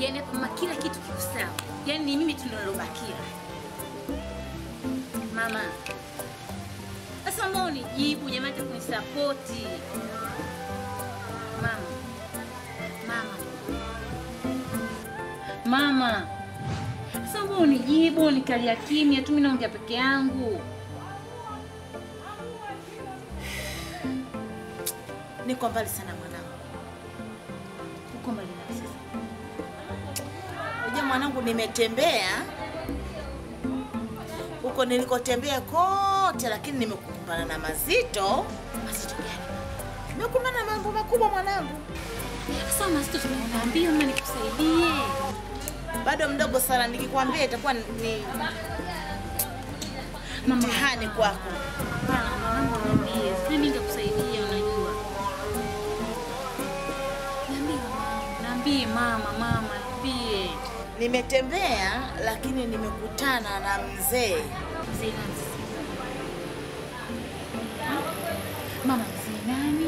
yani kama kila kitu kiko sawa. Yani ni mimi tunalobakia. Mama. Sasa mbona unijibu jamani hata kunisupport? Mama. Mama. Sasa mbona unijibu nikalia kimya tu mimi naongea peke yangu. Niko mbali sana mwanangu. Uko mbali na sasa. Unajua mwanangu nimetembea. Huko nilikotembea kote lakini nimekumbana na mazito. Mazito gani? Nimekumbana na mambo makubwa mwanangu. Sasa mazito tunaambia mimi nikusaidie. Bado mdogo sana nikikwambia itakuwa ni mtihani kwako. Mama niambie, mimi nitakusaidia unajua. Niambie mama, mama niambie. Nimetembea lakini nimekutana na mzee. Mzee nani? Mama mzee nani?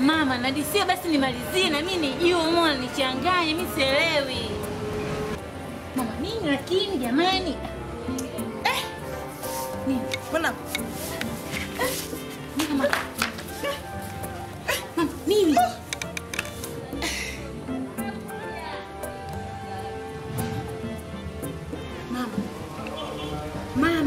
Mama nadisia basi nimalizie na mimi nijue umeona nichanganye mimi sielewi. Mama nini lakini jamani? Nini? Mbona? Mama. Mama nini? Mama. Mbona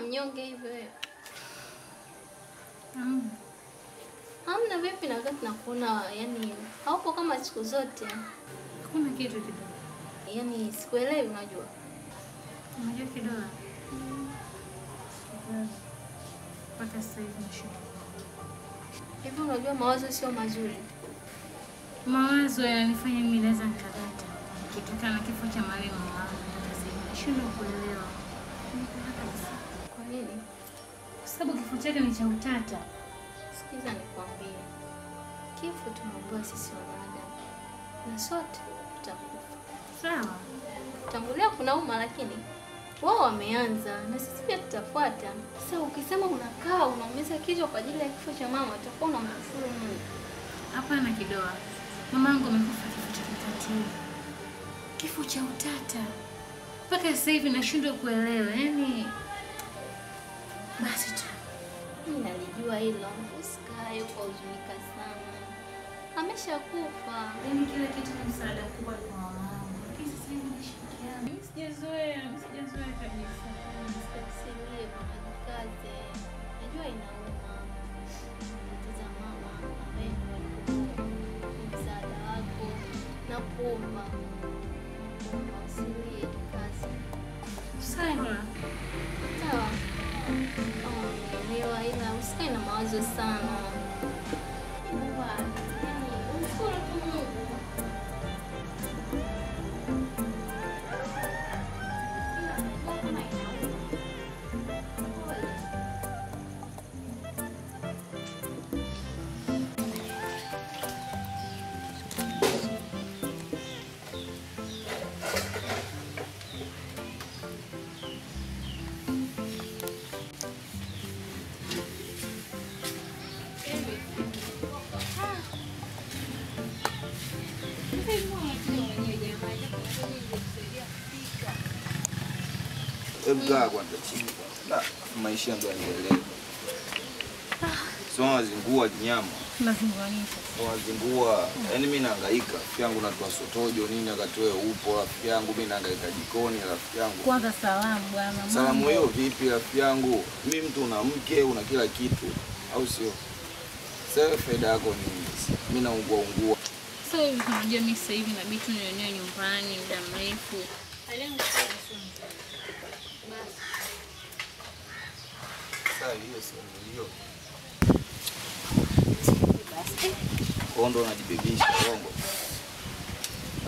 mnyonge hivi? Hamna vipi na wakati nakuona yani haupo kama siku zote. Kuna kitu kidogo. Yani sikuelewi unajua. Unajua Kidoa. Pata save mshini. Hivi unajua mawazo sio mazuri. Mawazo yanifanya mimi naweza nikakata. Kitokana kifo cha marehemu mwangu nitasema shindwa kuelewa. Kwa nini? Kwa sababu kifo chake ni cha utata. Sikiza nikwambie. Kifo tumeubua sisi wanadamu. Na sote tutakufa. Sawa. Tangulia kunauma lakini wao wameanza na sisi pia tutafuata. Sasa ukisema unakaa unaumiza kichwa kwa ajili ya kifo cha mama utakuwa unamkufuru Mungu. Hapana Kidoa. Mamangu amekufa kifo cha utata. Kifo cha utata. Mpaka sasa hivi nashindwa kuelewa. Yaani basi tu. Nalijua hilo. Usikae ukahuzunika sana. Ameshakufa. Mimi kila kitu ni msaada kubwa kwa mama. Lakini sasa hivi nishikiana. Mimi sijazoea kabisa. Sikusielewi kazi. Najua inauma. Mtoto mama amependwa ni msaada wako na kuomba. Usilie kazi. Sawa. Sawa. Niwa ila usikae na mawazo sana. Niwa, umshukuru tu Mungu. Ebga kwanza chini na maisha ndo yanaendelea. Sio zingua nyama. Nazingua nini? Sio zingua. Yaani mimi nahangaika, rafiki yangu natoa sotojo nini akatoe upo, rafiki yangu mimi nahangaika jikoni, rafiki yangu. Kwanza salamu bwana. Salamu hiyo vipi rafiki yangu? Mimi mtu una mke, una kila kitu, au sio? Sasa faida yako ni nini? Mimi naungua. Sasa hivi tunajua mimi sasa hivi na bitu nionyoe nyumbani muda mrefu. Alengo Kondo na jibibisha, kongo.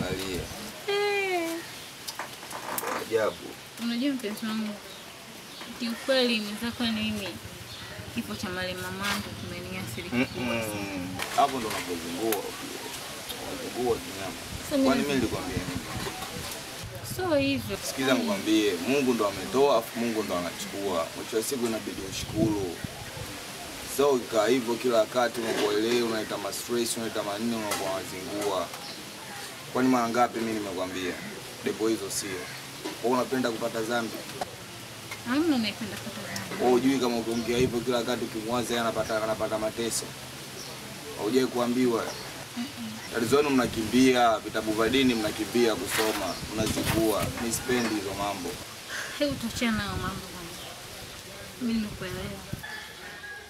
Alia. ajabu. Unajua mpenzi wangu, kiukweli mwenzako ni mimi. Kifo cha mama yangu kimeniathiri kikubwa sana. Hapo ndo napozungua. Napozungua kinyama. Kwani mimi nilikwambia nini? So hivyo. Sikiza nikwambie, Mungu ndo ametoa, afu Mungu ndo anachukua. Mwisho wa siku inabidi ushukuru. So kaa hivyo kila wakati unakoelea, unaita ma stress, unaita maneno, unapowazingua. Kwani mara ngapi mimi nimekwambia? Depo hizo sio. Wewe unapenda kupata dhambi? Hamna naipenda kupata dhambi. Wewe unajui kama ukiongea hivyo kila wakati ukimwaza anapata mateso. Haujai kuambiwa. Arizona mnakimbia, vitabu vya dini mnakimbia kusoma, mnazikua. Mimi sipendi hizo mambo. Hebu tuachane na mambo kwanza. Mimi nikuelewa.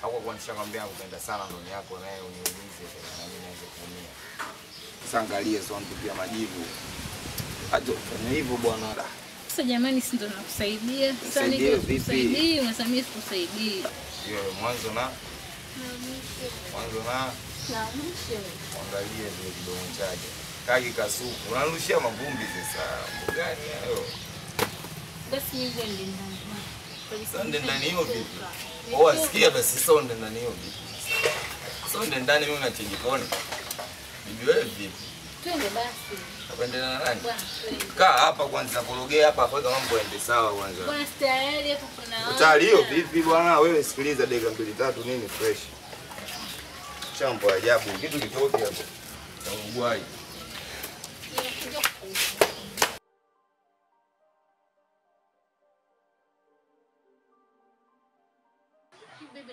Hapo kuanzisha kwambia kupenda sana ndani yako naye uniulize na mimi naweza kuumia. Sasa angalia sio nitupia majibu. Aje fanya hivyo bwana. Sasa jamani si ndo nakusaidia. Sasa nikusaidii, unasamii sikusaidii. Yeye mwanzo na mwisho. Angalia zile kidongo chake. Kaki kasuku. Unarushia mavumbi sasa. Mbona gani hayo? Basi hizo ndio ndani. Sonde ndani hiyo vipi? Wao asikia basi sonde ndani hiyo vipi? Sonde ndani mimi na chijikoni. Bibi wewe vipi? Twende basi. Twende na nani? Kaa hapa kwanza kurogea hapa kwanza mambo yaende sawa kwanza. Bwana tayari hapo kuna. Utali hiyo vipi bwana wewe sikiliza dakika 2-3 nini fresh. Chambo ajabu kitu kitoke hapo. Ungwai.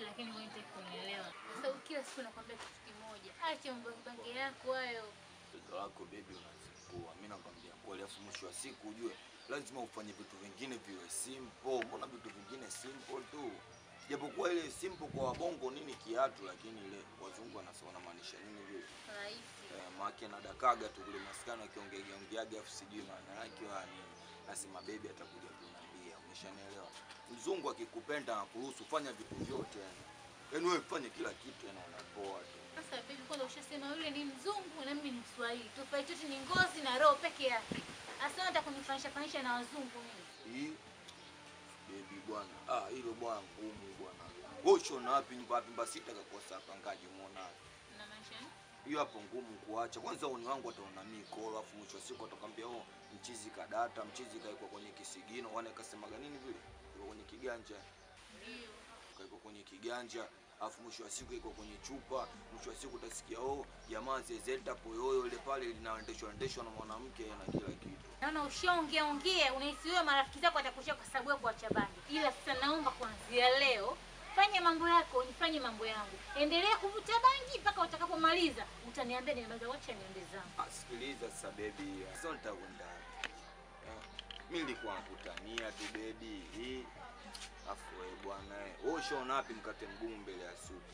Lakini wewe unanielewa. Sasa kila siku nakwambia kitu kimoja. Acha mbange yako hayo. Mtoto wako bibi unazipua. Mimi nakwambia kweli afu mwisho wa siku ujue lazima ufanye vitu vingine viwe simple. Mbona vitu vingine simple tu? Japokuwa ile simple kwa wabongo nini kiatu lakini ile wazungu wanasema maanisha nini vile? Rahisi. Maana na dakaga tu kule maskani akiongea afu sijui maana yake wani. Nasema bibi atakuja kuniambia. Umeshanielewa? Mzungu akikupenda akuruhusu fanya vitu vyote yani. Yaani wewe fanya kila kitu na unapoa tu. Sasa bibi kwanza ushasema yule ni mzungu na mimi ni Kiswahili. Tofauti yetu ni ngozi na roho peke yake. Asante hata kunifananisha na wazungu mimi. Bibi bwana, hilo bwana ngumu bwana. Wewe ushona wapi nyumba wapi basi itakakosa pangaji muona. Na maisha ni? Hiyo hapo ngumu kuacha. Kwanza uni wangu ataona mimi call alafu mwisho siku atakwambia oh mchizi kadata, mchizi kaiko kwenye kisigino, wana kasema nini vile? Kwenye kiganja. Ndio. Kaiko kwenye kiganja, afu mwisho wa siku iko kwenye chupa, mwisho wa siku utasikia oh jamaa zezeta poyoyo ile pale linaendeshwa na mwanamke na kila kitu. Naona ushaongea unahisi wewe marafiki zako atakushia kwa sababu ya kuacha bandi. Ila sasa naomba kuanzia leo fanya mambo yako, nifanye mambo yangu. Endelea kuvuta bangi mpaka utakapomaliza utaniambia nimemaliza wacha niende zangu. Sikiliza sasa baby. Sasa nitakwenda. Mimi nilikuwa nakutania tu baby hii. Afu wewe bwana wewe ushaona wapi mkate mgumu mbele ya supu?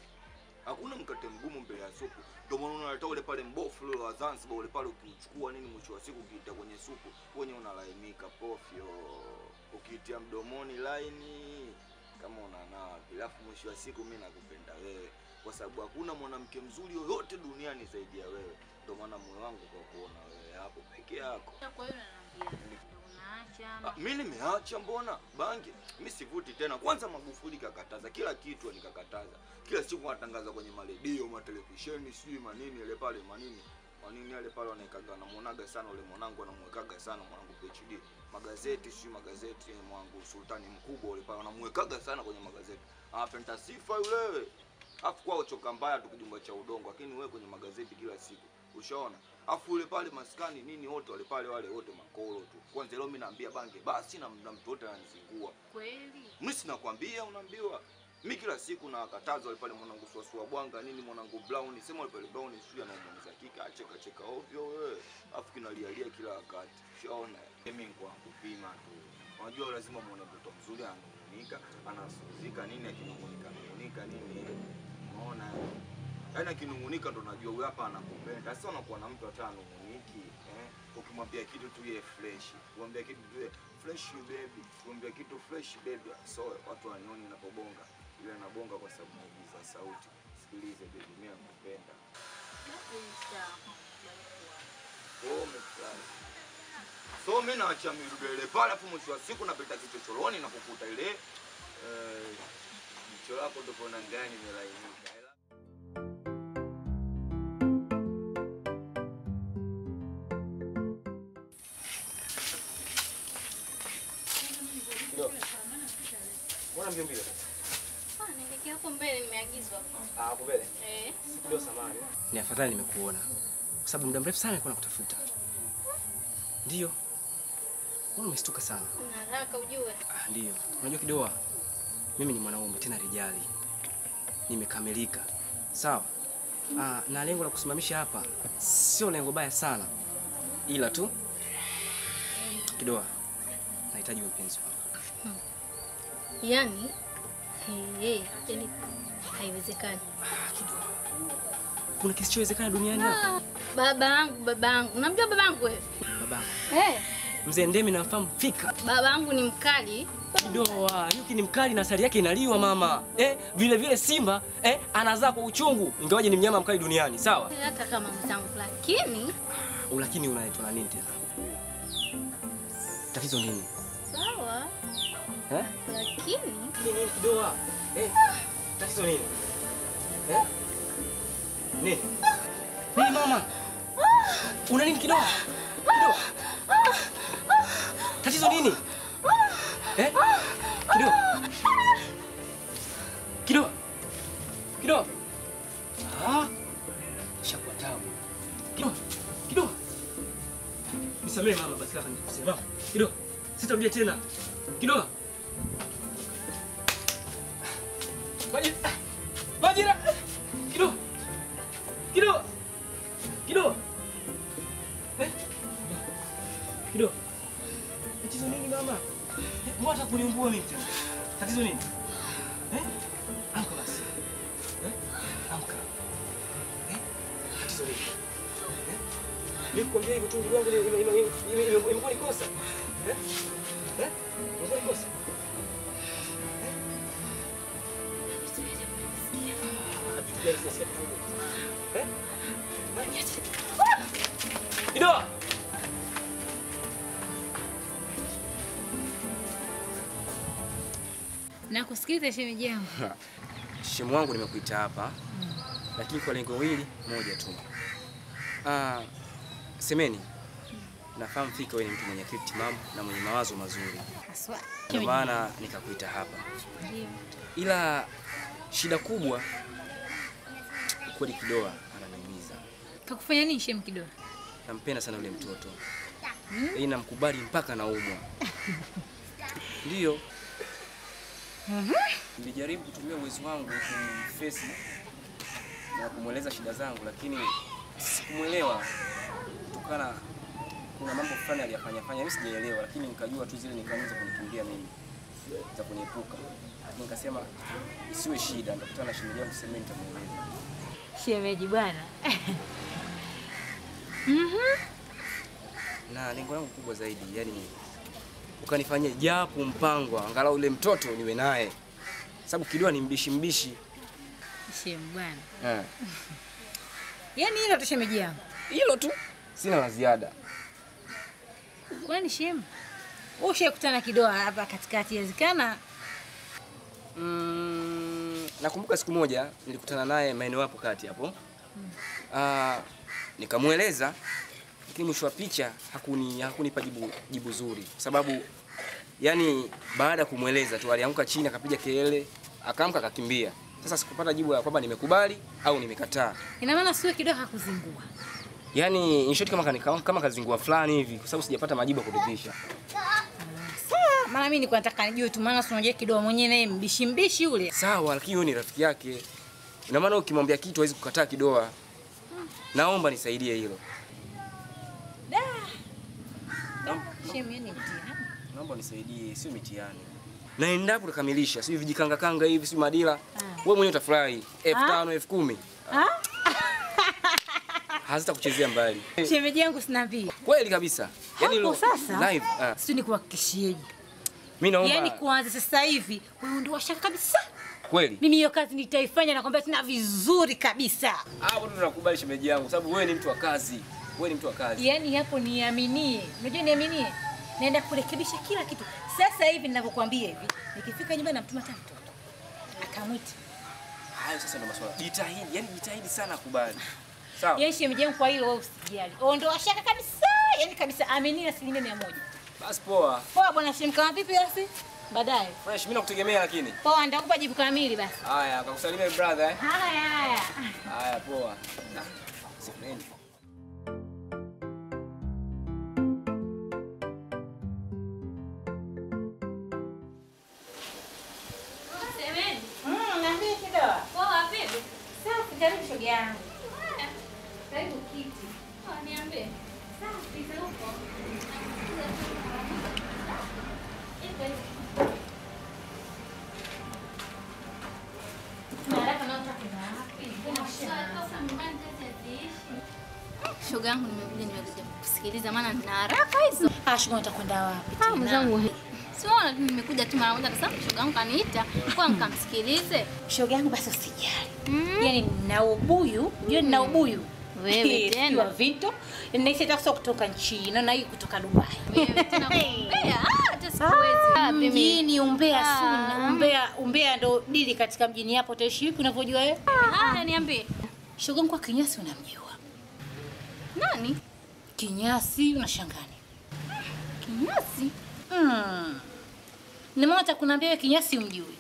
Hakuna mkate mgumu mbele ya supu. Ndio maana unaleta ule pale mbofu ule wa Zanzibar ule pale ukichukua nini mwisho wa siku ukiita kwenye supu, wewe unalainika pofyo. Ukitia mdomoni laini kama unanaa. Alafu mwisho wa siku mimi nakupenda wewe kwa sababu hakuna mwanamke mzuri yoyote duniani zaidi ya wewe. Ndio maana moyo wangu kwa kuona wewe hapo peke yako. Kwa hiyo unaniambia mimi nimeacha mbona bangi mimi sivuti tena kwanza Magufuli kakataza kila kitu alikakataza kila siku wanatangaza kwenye maredio ma televisheni sijui manini ile pale manini yale pale wanaikaga na muonaga sana ule mwanangu anamwekaga sana mwanangu PhD magazeti sijui magazeti mwanangu sultani mkubwa ule pale anamwekaga sana kwenye magazeti anapenda sifa yule afu kwao choka mbaya tukijumba cha udongo lakini wewe kwenye magazeti kila siku ushaona afu ule pale maskani nini wote wale pale wale wote makolo tu kwanza leo mimi naambia bange basi na mtu wote anazingua kweli mimi sinakwambia unaambiwa mimi kila siku na wakataza wale pale mwanangu swaswa bwanga nini mwanangu brown sema wale pale brown sio anamuuliza kika acheka cheka ovyo wewe afu kinalialia kila wakati ushaona mimi ngwangu pima tu unajua lazima muone mtoto mzuri anaonika anasuzika nini akinungunika anunika nini unaona ana kinungunika ndo najua huyu hapa anakupenda. Sasa unakuwa na mtu atanunguniki, ukimwambia kitu tu yeye fresh. Kumwambia kitu tu yeye fresh you baby. Kumwambia kitu fresh baby. So watu wanioni ninapobonga. Yule anabonga kwa sababu ya sauti. Sikilize baby mimi nakupenda. Nakupenda. Oh my God. So So mimi naacha mirudo ile pale afu mwisho wa siku napita kichochoroni na kukuta ile mchoro hapo ndipo na ndani imelainika. Mbona mbio mbio? Nimekaa hapo mbele nimeagizwa. Ah, hapo mbele? Eh. Sikio samani. Ni afadhali nimekuona. Kwa sababu muda mrefu sana nilikuwa nakutafuta. Ndio. Mbona umestuka sana? Una haraka ujue. Ah, ndio. Unajua Kidoa. Mimi ni mwanaume tena rijali. Nimekamilika. Sawa. Ah, na lengo la kusimamisha hapa sio lengo baya sana. Ila tu Kidoa, nahitaji mpenzi wako. Yani yani haiwezekani. Kidoa. Kuna kisichowezekana duniani hapa? Babangu. Unamjua babangu wewe? Babangu. Mzee Ndemi namfahamu fika. Babangu ni mkali. Kidoa, yuki ni mkali na asali yake inaliwa mama. Vile vile simba, anazaa kwa uchungu. Ingawaje ni mnyama mkali duniani, sawa? Hata kama mzangu lakini lakini unaitwa na nini tena? Tatizo nini? Sawa. Lakini nini Kidoa? Tatizo nini? Nini? Nini mama? Una nini Kidoa? Kidoa. Tatizo nini? Kidoa. Kidoa. Kidoa. Shakwa tabu. Kidoa. Kidoa. Nisamehe mama basi kama nikusema. Kidoa. Sitarudia tena. Kidoa. Majira. Kidoa. Kidoa. Kidoa. Kidoa. Tatizo nini mama? Mbona unakuniumbua mimi tena? Tatizo nini? Amka basi. Amka. Tatizo nini? Nikukwambia hivi uchungu wangu imekuwa ni kosa. Imekuwa ni kosa. Kidoa. Na kusikiliza shemeji yangu. Shemu wangu nimekuita hapa. Lakini kwa lengo hili moja tu. Semeni. Nafahamu fika wewe ni mtu mwenye akili timamu na mwenye mawazo mazuri. Haswa. Kwa maana nikakuita hapa. Ndio. Ila shida kubwa kwa Kidoa ananiumiza. Kakufanya nini shemu Kidoa? Nampenda sana yule mtoto. Yeye namkubali mpaka naumwa. Ndio. Nilijaribu kutumia uwezo wangu kumface na kumweleza shida zangu lakini sikumuelewa kutokana kuna mambo fulani aliyafanya mimi sijaelewa lakini nikajua tu zile nikaanza kunikimbia mimi za kuniepuka nikasema isiwe shida nitakutana na shemeji yangu semeni nitamueleza shemeji bwana na lengo langu kubwa zaidi yani ukanifanyia japo mpango angalau ule mtoto niwe naye sababu Kidoa ni mbishi shemu bwana yani hilo tu shemeji yangu hilo tu sina la ziada kwani shemu ushakutana Kidoa hapa katikati yazikana nakumbuka siku moja nilikutana naye maeneo hapo kati hapo nikamueleza lakini mwisho wa picha hakunipa jibu zuri sababu yani baada kumueleza tu alianguka chini akapiga kelele akaamka akakimbia sasa sikupata jibu ya kwamba nimekubali au nimekataa ina maana sio Kidoa hakuzingua yani in short kama kazingua fulani hivi kwa sababu sijapata majibu kuridhisha maana mimi nilikuwa nataka nijue tu maana si unajua Kidoa mwenyewe naye mbishimbishi yule sawa lakini yeye ni rafiki yake ina maana ukimwambia kitu hawezi kukataa Kidoa naomba nisaidie hilo naomba nisaidie sio mitiani. Na endapo ukamilisha sio vijikanga kanga hivi sio madila. Wewe mwenyewe utafurahi. 5000 10,000. Hazitakuchezea mbali. Shemeji yangu sina vii. Kweli kabisa. Yaani leo live. Sio nikuhakikishieje. Mimi naomba. Yaani kuanza sasa hivi wewe ndio washaka kabisa. Kweli. Mimi hiyo kazi nitaifanya na kwambia tena vizuri kabisa. Hapo ndo nakubali shemeji yangu sababu wewe ni mtu wa kazi. Wewe ni mtu wa kazi. Yaani hapo niaminie. Unajua niaminie? Naenda kurekebisha kila kitu. Sasa hivi ninavyokuambia hivi, nikifika nyumbani namtuma tatu mtoto. Akamwita. Hayo sasa ndio masuala. Jitahidi, yaani jitahidi sana kubali. Sawa. Yeye shemejangu kwa hilo wewe usijali. Ondoa shaka kabisa. Yaani kabisa amini asilimia 100. Basi poa. Poa bwana shemu kama vipi basi? Baadaye. Fresh mimi nakutegemea lakini. Poa nitakupa jibu kamili basi. Haya, kakusalimia brother eh. Haya haya. Haya poa. Na. Sipendi. Karibu shoga yangu. Karibu kiti. Niambie. Safi za huko. Shoga yangu nimekuja kukusikiliza maana nina haraka hizo. Shoga utakwenda wapi? Mzangu. Sio nimekuja tu mara moja kwa sababu shoga yangu kaniita kwa mkamsikilize. Shoga yangu basi usijali. Yaani na ubuyu, yeye na ubuyu. Wewe tena Vito, ninaisha takuso kutoka nchi, na hii kutoka Dubai. Wewe tena umbea, hata siwezi. Mjini umbea sana. Umbea ndo dili katika mjini hapo utaishi vipi unavyojua wewe? Niambie. Shoga yangu kwa Kinyasi unamjua. Nani? Kinyasi unashangani. Kinyasi? Nimeota kunambia wewe Kinyasi umjui.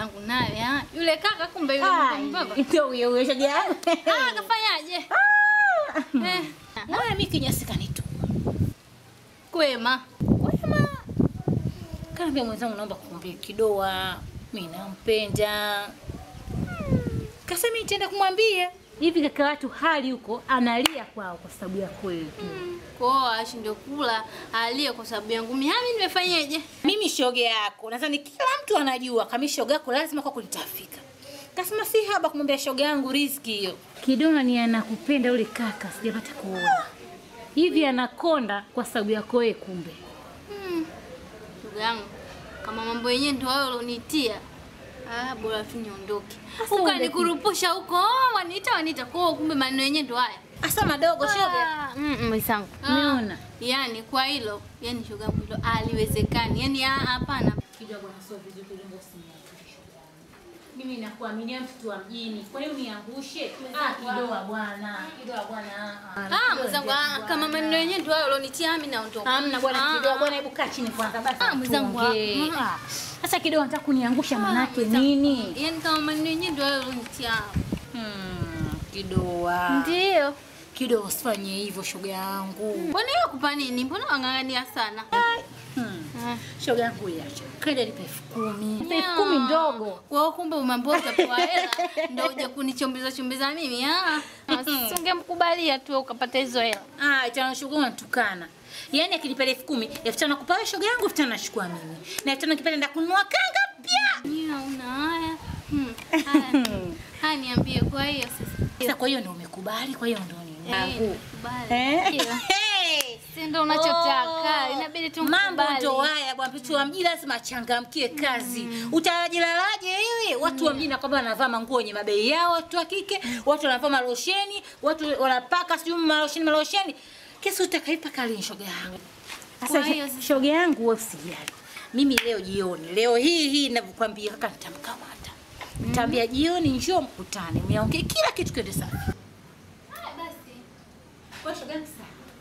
Yangu naye ah yule kaka kumbe yule mbaba ndio huyo huyo shaji yangu akafanyaje wewe mimi Kinyasi kanituma kwema kama mwanzo naomba kukumbia Kidoa mimi nampenda kasema nitaenda kumwambia hivi kaka watu hali huko analia kwao kwa sababu ya kweli kwao ashinde kula alie kwa sababu yangu mimi nimefanyaje mimi shoga yako nadhani kila mtu anajua kama shoga yako lazima kwa kunitafika kasema si haba kumwambia shoga yangu riziki hiyo Kidoa ni anakupenda yule kaka sijapata kuona hivi anakonda kwa sababu yako wewe kumbe shoga yangu kama mambo yenyewe ndio wao walionitia bora tu niondoke. Ukanikuruposha huko, wanita kwa kumbe maneno yenyewe ndo haya. Asa madogo shoga. Mwisangu. Umeona? Yaani kwa hilo, yaani shoga hilo haliwezekani. Yaani hapana. Kidoa bwana sio vizuri kujenga simu. Mimi nakuaminia mtu wa mjini. Kwa hiyo niangushe. Kidoa bwana. Mwisangu kama maneno yenyewe ndo haya ulionitia mimi naondoka. Hamna bwana Kidoa bwana hebu kaa chini kwanza basi. Mwisangu. Sasa Kidoa nataka kuniangusha manake nini? Yaani kama maneno yenyewe ndo haya ulionitia. Kidoa. Ndio. Kidoa usifanye hivyo shoga yangu. Mbona hiyo kupa nini? Mbona wangangania sana? Shoga yangu iacha. Kaenda nipe 10,000. Nipe 10,000 ndogo. Kwa kumbe umemboza kwa hela ndio uje kunichombeza mimi. Usingemkubalia tu ukapata hizo hela. Tena shoga unatukana. Yaani akinipa 10,000, 5,000 nakupa wewe shoga yangu, 5,000 nashukua mimi. Na 5,000 nikipenda nenda kununua kanga pia. Una haya. Niambie kwa hiyo sasa. Sasa kwa hiyo ndio umekubali, kwa hiyo ndio nini? Si ndio unachotaka. Inabidi tumkubali. Mambo ndio haya bwana, mtu wa mjini lazima achangamkie kazi. Utajilalaje hivi? Watu wa mjini kwamba wanavaa manguo yenye mabei yao, watu wa kike, watu wanavaa malosheni, watu wanapaka siyo malosheni. Kesi utakaipa kali shoga yangu. Sasa shoga yangu wewe usijali. Mimi leo jioni, leo hii ninakuambia kaka nitamkamata. Nitaambia jioni njoo mkutane. Niongee kila kitu kiende safi. Basi. Kwa shoga yangu sasa.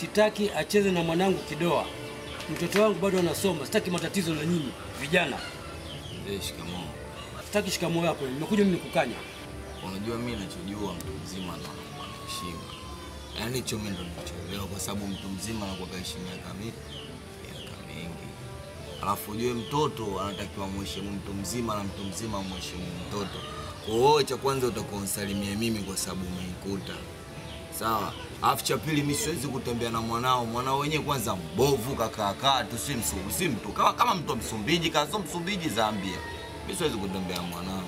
Sitaki acheze na mwanangu Kidoa. Mtoto wangu bado anasoma. Sitaki matatizo na nyinyi vijana. Shikamoo. Sitaki shikamoo yako. Nimekuja mimi nikukanya. Unajua mimi ninachojua mtu mzima anakuwa na heshima. Yaani hicho mimi ndo ninachoelewa kwa sababu mtu mzima anakuwa na heshima kamili. Alafu yeye mtoto anatakiwa muheshimu mtu mzima na mtu mzima muheshimu mtoto. Cha kwanza utakonsalimia mimi kwa sababu umenikuta. sawa. Afu cha pili mimi siwezi kutembea na mwanao. Mwanao wenyewe kwanza mbovu kaka, tu si mtu. Kama mtu Msumbiji, kazo Msumbiji Zambia. Mimi siwezi kutembea mwanao.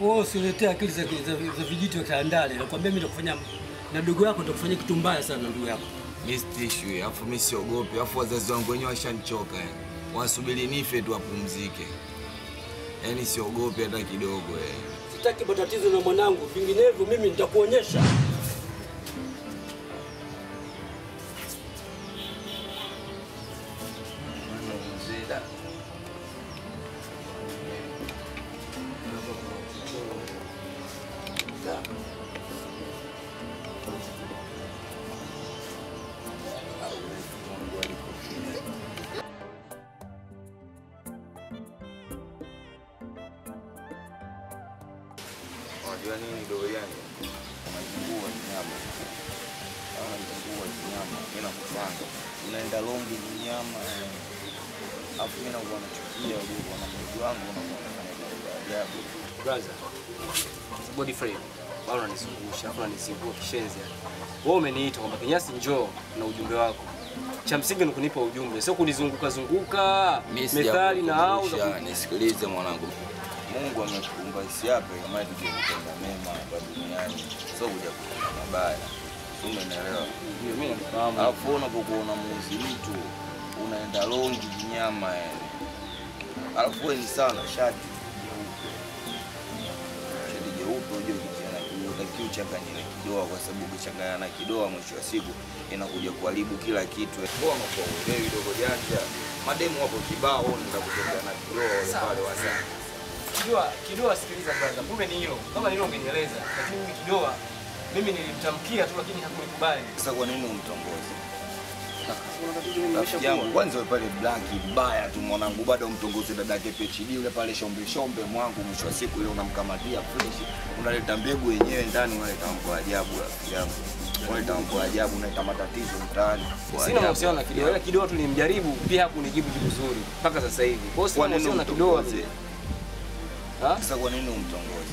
Wewe usiletee akili za vijito vya ndani. Nakwambia mimi nitakufanya na ndugu yako nitakufanyia kitu mbaya sana ndugu yako. Mimi sitishwi, afu mimi siogopi. Afu wazazi wangu wenyewe washanichoka yani. Wasubiri nife tu wapumzike. Yaani siogopi hata kidogo yani. Sitaki matatizo na mwanangu, vinginevyo mimi nitakuonyesha. Wewe umeniita kwamba Kinyasi njoo na ujumbe wako. Cha msingi ni kunipa ujumbe, sio kunizunguka. Methali na au za kunisikiliza mwanangu. Mungu amekuumba siape kama tuje kutenda mema kwa duniani. Sio kuja kutenda mabaya. Umeelewa? Ndio mimi nafahamu. Alafu unapokuona muuzi mtu unaenda longi nyama yani. Alafu wewe ni sana shati jeupe. Shati jeupe unajua kiu changanyana Kidoa kwa sababu changanyana na Kidoa mwisho wa siku inakuja kuharibu kila kitu. Ngoma kwa wewe dogo janja. Mademu wapo kibao nitakutenga na Kidoa pale wasana. Kidoa sikiliza kwanza. Kumbe ni hilo. Kama nilo ungenieleza lakini mimi Kidoa mimi nilimtamkia tu lakini hakunikubali. Sasa kwa nini umtongoze? Kwanza pale black mbaya tu mwanangu bado mtongoze dadake PhD ule pale shombe mwangu mwisho wa siku ile unamkamatia fresh unaleta mbegu yenyewe ndani unaleta mambo ajabu rafiki yangu unaleta mambo ajabu na matatizo mtaani sina uhusiano na Kidoa. Kidoa tulimjaribu pia hakunijibu vizuri mpaka sasa hivi. Kwa hiyo sina uhusiano na Kidoa mzee. Sasa kwa nini umtongoze?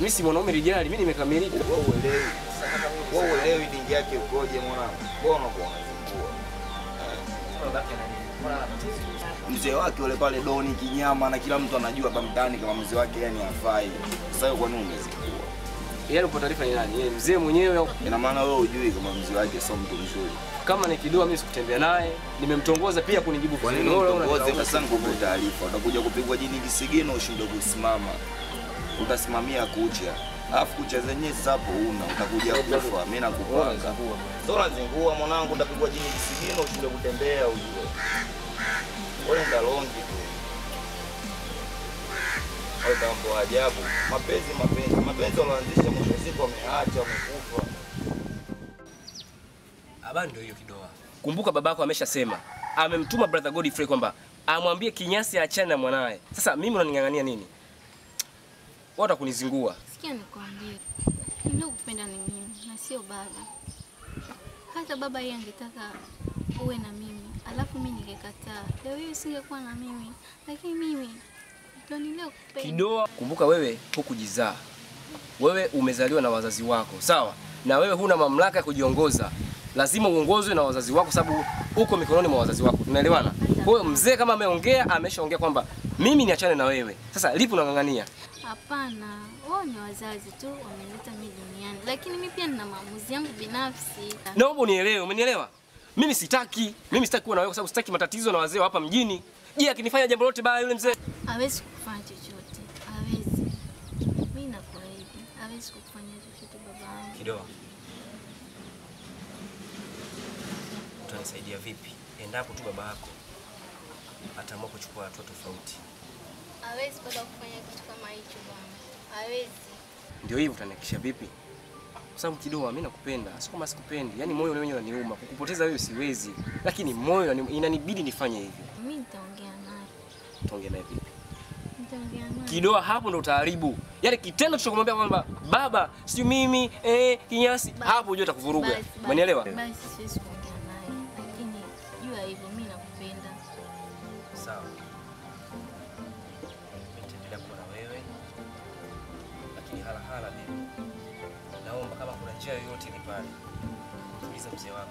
Mimi si mwanaume rijali, mimi nimekamilika. Wewe uelewi dingi yake ukoje mwanangu? Mbona unakuwa mzee wake wale pale doni kinyama na kila mtu anajua hapa mtaani kama mzee wake yani hafai. Sasa kwa nini umezikua? Yeye upo taarifa ni nani? Yeye mzee mwenyewe. Ina maana wewe hujui kama mzee wake sio mtu mzuri. Kama ni Kidoa mimi sikutembea naye, nimemtongoza pia kunijibu kwa nini umtongoze na sangu kwa taarifa. Utakuja kupigwa jini kisigeno ushindwe kusimama. Utasimamia kucha. Alafu kucha zenyewe sapo una utakuja kufa mimi nakupanga. Sora zingua mwanangu ndapigwa jini kisigeno ushinde kutembea ujue. Wewe ndalongi tu. Au tambo ajabu. Mapenzi wanaanzisha mwisho siku ameacha amekufa. Aba ndio hiyo Kidoa. Kumbuka babako ameshasema. Amemtuma brother Godfrey kwamba amwambie Kinyasi aachane na mwanae. Sasa mimi unaningangania nini? Wata kunizingua. Sikia nikwambie. Ndio kupenda ni mimi na sio baba. Hata baba yeye angetaka uwe na mimi. Alafu mimi ningekataa. Leo hiyo singekuwa na mimi. Lakini mimi ndio niliyokupenda. Kidoa, kumbuka wewe hukujizaa. Wewe umezaliwa na wazazi wako, sawa? Na wewe huna mamlaka ya kujiongoza. Lazima uongozwe na wazazi wako sababu uko mikononi mwa wazazi wako. Tunaelewana? Kwa hiyo mzee kama ameongea, ameshaongea kwamba mimi niachane na wewe. Sasa lipi unangangania? Hapana, wao ni wazazi tu wameleta mimi duniani. Lakini mimi pia nina maamuzi yangu binafsi. Naomba unielewe, umenielewa? Mimi sitaki kuwa na wewe kwa sababu sitaki matatizo na wazee hapa mjini. Je, akinifanya jambo lolote baya yule mzee? Hawezi kufanya chochote. Hawezi. Mimi nakuahidi, hawezi kufanya chochote babangu. Kidoa. Utanisaidia vipi? Endapo tu baba yako ataamua kuchukua hatua tofauti. Hawezi bado kufanya kitu kama hicho bwana. Hawezi. Ndio hivi utanihakisha vipi? Kwa sababu Kidoa mimi nakupenda, sio kama sikupendi. Yaani moyo wenyewe unaniuma. Kukupoteza wewe siwezi, lakini moyo inanibidi nifanye hivyo. Mimi nitaongea naye. Utaongea naye vipi? Nitaongea naye. Kidoa hapo ndo utaharibu. Yaani kitendo tulichokumwambia kwamba baba, sio mimi, Kinyasi, hapo unajua atakuvuruga. Umeelewa? Basi siwezi kuongea naye. Lakini jua hivyo mimi nakupenda. Sawa. Hala hala mimi naomba kama kuna njia yoyote ni pale kumtuliza mzee wangu,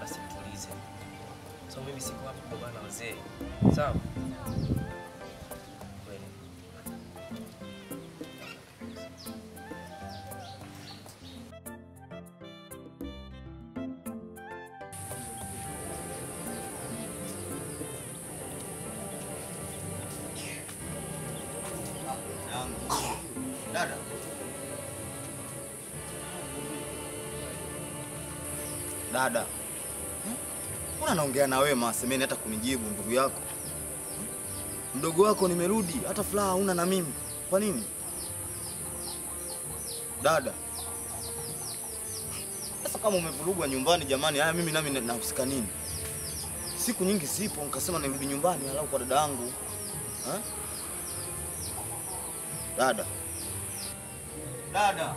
basi mtulize. So mimi siko hapa kubana wazee. Sawa? Dada, mbona naongea na wewe masemeni hata kunijibu ndugu yako? Mdogo wako nimerudi, hata furaha huna na mimi. Kwa nini? Dada, sasa kama umevurugwa nyumbani jamani, haya mimi nami nahusika nini? Siku nyingi sipo, nikasema nirudi nyumbani alau kwa dada yangu. Dada. Dada.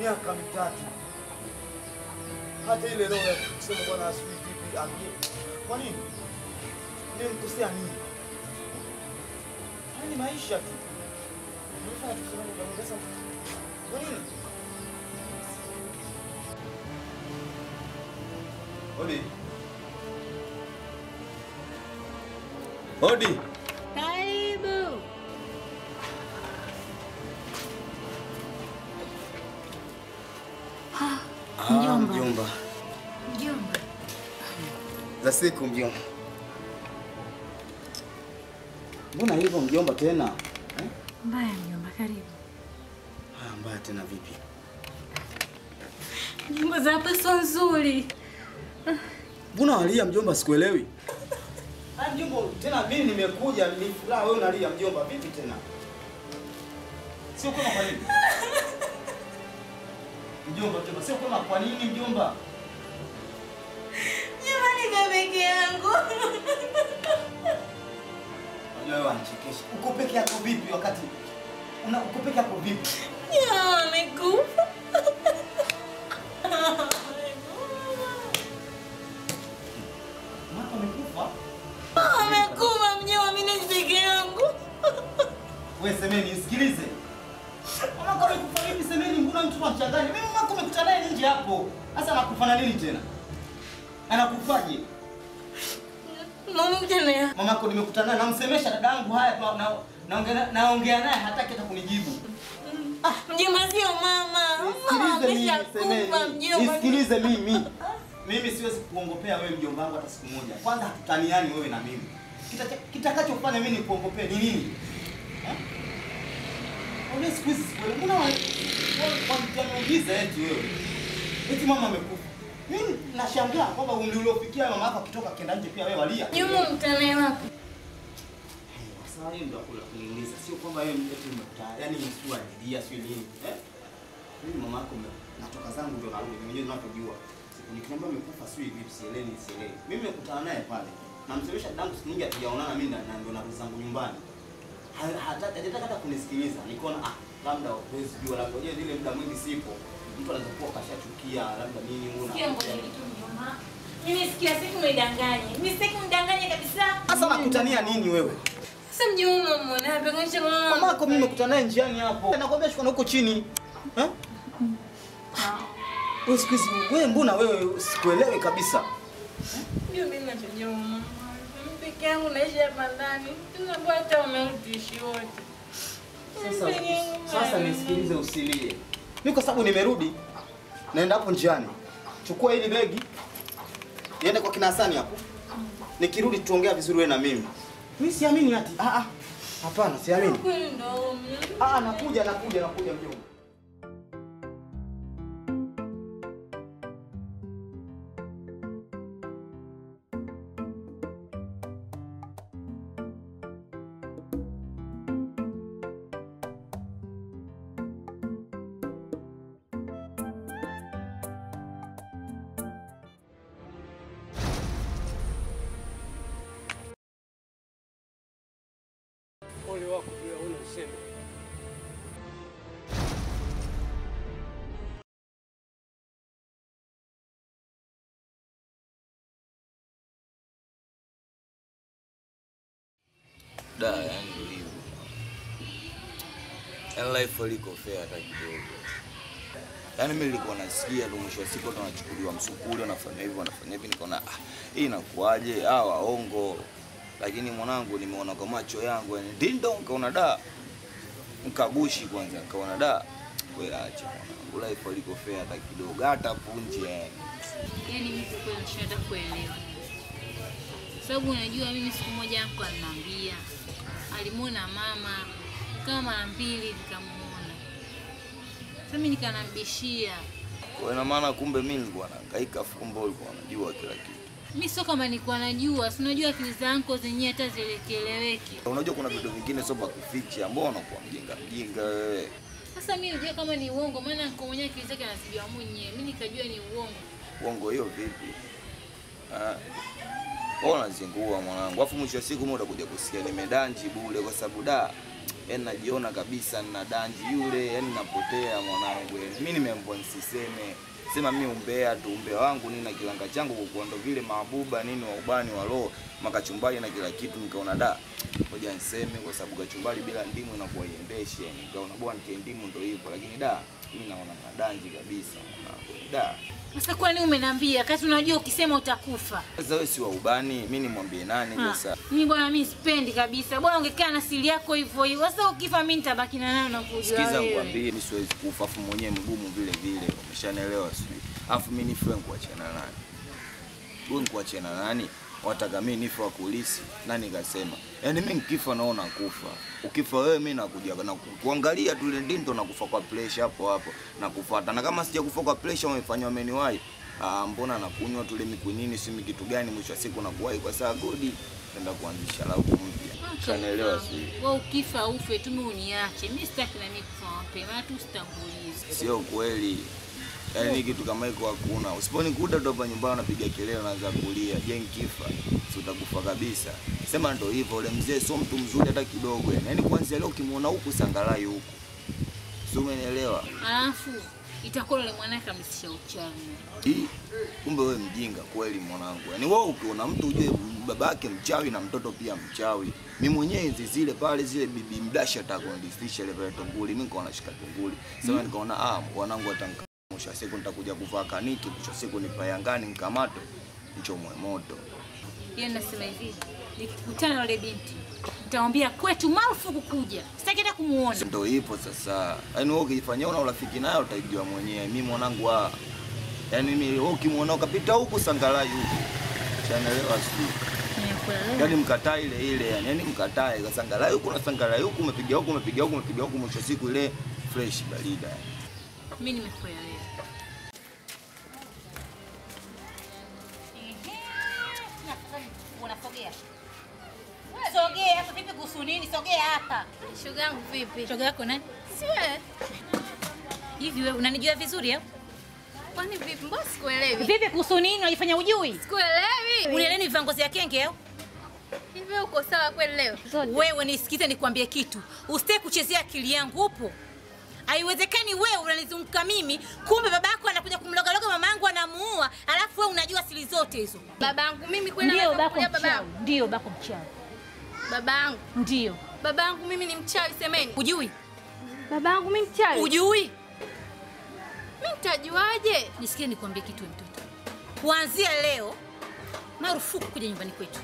Miaka mitatu hata ile leo ya kusema bwana sweet vipi angie. Kwa nini? Ndio mtosea nini? Ni maisha tu. Unafaa kusema kwa sababu. Kwa nini? Hodi. Hodi. Karibu. Mjomba. Mjomba. Za siku mjomba. Mbona hivyo mjomba tena? Mbaya mjomba, karibu. Mbaya tena vipi? Mjomba za hapa sio nzuri. Mbona walia mjomba sikuelewi? Mjomba tena mimi nimekuja ni furaha wewe unalia mjomba vipi tena? Sio kama kwa nini? Mjomba tena sio kama kwa nini mjomba? Jamani kwa peke yangu. Unajua anachekesha. Uko peke yako vipi wakati una uko peke yako vipi? Ya amekufa. Mama amekufa? Mama amekufa mjomba mimi ni peke yangu. Wewe semeni nisikilize. Unakona kufa mimi semeni mbona mtu anachanganya? Mimi mama kumekuta naye nje hapo. Sasa anakufana nini tena? Anakufaje? Mama mjane. Mama yako nimekutana naye namsemesha dadangu haya naongea naye hataki hata kunijibu. Mjomba sio mama. Nisikilize mimi. Mimi siwezi kuongopea wewe mjomba wangu hata siku moja. Kwanza hatutaniani wewe na mimi. Kitakachofanya mimi nikuongopee ni nini? Ole squeeze wewe mbona unaniuliza eti wewe? Eti mama amekufa. Mimi nashangaa kwamba umri uliofikia mama yako kitoka kenda nje pia wewe walia. Yumo mtanae wapi? Sasa yeye ndio akula kuniuliza. Sio kwamba yeye eti mtaa. Yaani mtu alilia sio nini? Mimi mama yako natoka zangu ndio narudi. Mimi mwenyewe ninachojua. Nikiomba amekufa sio hivi sielewi sielewi. Mimi nimekutana naye pale. Namsemesha dadangu siku nyingi hatujaonana mimi na ndio narudi zangu nyumbani. Hata kunisikiliza nikaona labda huwezi jua labda je ile muda mwingi sipo mtu anaweza kuwa kashachukia labda nini una sikia ngoja kitu mjomba mimi sikia siku nidanganye mimi siku nidanganye kabisa sasa nakutania nini wewe sasa mjomba mbona pengine mama yako mimi nimekutana naye njiani hapo nakwambia shuka na huko chini usikizi wewe mbona wewe sikuelewi kabisa ndio mimi nachojua mama peke yangu naishi hapa ndani tunakuwa hata umerudishia wote sasa nisikilize usilie ni kwa sababu nimerudi naenda hapo njiani chukua hili begi niende kwa kina Hasani hapo nikirudi tuongea vizuri wewe na mimi mimi siamini ati hapana siamini nakuja mjomba wako bila una useme Da, yani ndio hivyo. And life haliko fair hata kidogo. Yaani mimi nilikuwa nasikia mwisho wa siku tunachukuliwa msukule wanafanya hivi nikaona ah hii inakuaje hawa ongo. Lakini mwanangu nimeona kwa macho yangu yani dindong kaona da. Mkagushi kwanza kaona da. Kweli acha mwanangu life haliko fair hata kidogo hata punje yani. Yaani mimi sikuwa nashindwa kuelewa. Sababu unajua mimi siku moja hapo ananiambia alimuona mama kama mara mbili nikamuona. Sasa mimi nikanambishia. Kwa ina maana kumbe mimi nilikuwa nakaika fumbo ulikuwa unajua kila kitu. Mimi sio kama nilikuwa najua, si unajua akili zangu zenyewe hata zielekeleweki. Unajua kuna vitu vingine sio kuficha, mbona unakuwa mjinga wewe. Sasa mimi unajua kama ni uongo maana niko mwenyewe akili zake anazijua mwenyewe. Mimi nikajua ni uongo. Uongo hiyo vipi? Ah. Ona zingua mwanangu. Alafu mwisho wa siku muda kuja kusikia nimedanji bure kwa sababu da yani najiona kabisa nina danji yule yani napotea mwanangu. Mimi nimemwona siseme. Sema mimi umbea tu umbea wangu nina kilanga changu kwa ndo vile mabuba nini wa ubani wa roho makachumbali na kila kitu nikaona da. Ngoja niseme kwa sababu kachumbali bila ndimu inakuwa iendeshe. Nikaona bwana ndimu ndo hivyo lakini da mimi naona danji kabisa mwanangu. Da. Sasa kwani umeniambia kati unajua ukisema utakufa. Sasa wewe si wa ubani, mimi nimwambie nani sasa? Mimi bwana mimi sipendi kabisa. Bwana ungekaa na siri yako hivyo hivyo. Sasa ukifa mimi nitabaki na nani unakujua wewe? Sikiza nikwambie mimi siwezi kufa afu mwenyewe mgumu vile vile. Umeshanielewa sijui. Afu mimi nife nikuachana nani? Wewe nikuachana nani? Wataka mimi nife wa kulisi. Nani kasema? Yaani mimi nikifa naona kufa. Ukifa wewe mimi nakuja na kuangalia tu ile ndindo na kufa kwa pressure hapo na kufuata. Na kama sija kufa kwa pressure umefanywa ameniwahi. Ah mbona nakunywa tu ile mikunini simi kitu gani mwisho wa siku nakuwahi kwa saa godi nenda kuanzisha lao mpya. Unaelewa sisi. Wewe ukifa ufe tu mimi uniache. Mimi sitaki na mimi kufa mapema tu sitambulizi. Sio kweli. Yaani kitu kama hiko hakuna. Usiponi kuda tu hapa nyumbani unapiga kelele unaanza kulia. Je, nikifa si utakufa kabisa. Sema ndo hivyo ule mzee sio mtu mzuri hata kidogo. Yaani kwanza leo ukimuona huku sangalai huku. Sio umeelewa? Alafu itakuwa ile mwanaka kamsisha uchawi. Kumbe wewe mjinga kweli mwanangu. Yaani wewe ukiona mtu ujue babake mchawi na mtoto pia mchawi. Mimi mwenyewe zile pale zile bibi mdasha atakonifisha ile pale tunguli. Mimi niko nashika tunguli. Sema nikaona mwanangu atanka mwisho siku nitakuja kuvaa kaniki, mwisho siku nipa yangani nikamato nichomwe moto. Yeye anasema hivi, nikikutana na yule binti, nitaambia kwetu marufuku kuja. Sitaki hata kumuona. Ndio ipo sasa. Yaani wewe ukifanya una urafiki naye utajua mwenyewe. Mimi mwanangu yaani mimi wewe ukimwona ukapita huku sangalai huku. Unaelewa sio? Yaani mkataa ile yaani mkatae kwa sangalai huku na sangalai huku umepiga huku mwisho siku ile fresh barida. Mimi nimekuelewa. Sogea hapa vipi gusunini sogea hapa. Shoga yangu vipi? Shoga yako nani? Si wewe. Hivi wewe unanijua vizuri au? Kwani vipi? Mbona sikuelewi? Vipi gusunini unajifanya ujui? Sikuelewi. Unaelewi vangozi ya kenge au? Hivi uko sawa kweli leo? Wewe nisikize nikwambie kitu. Usitaki kuchezea akili yangu upo. Haiwezekani wewe unanizunguka mimi kumbe babako anakuja kumlogaloga mamangu anamuua alafu wewe unajua siri zote hizo. Babangu mimi kweli anaweza kuja babangu. Ndio babako mchawi. Babangu ndio. Babangu mimi ni mchawi semeni. Ujui? Babangu mimi mchawi. Ujui? Mimi nitajuaje? Nisikie nikwambie kitu mtoto. Kuanzia leo marufuku kuja nyumbani kwetu.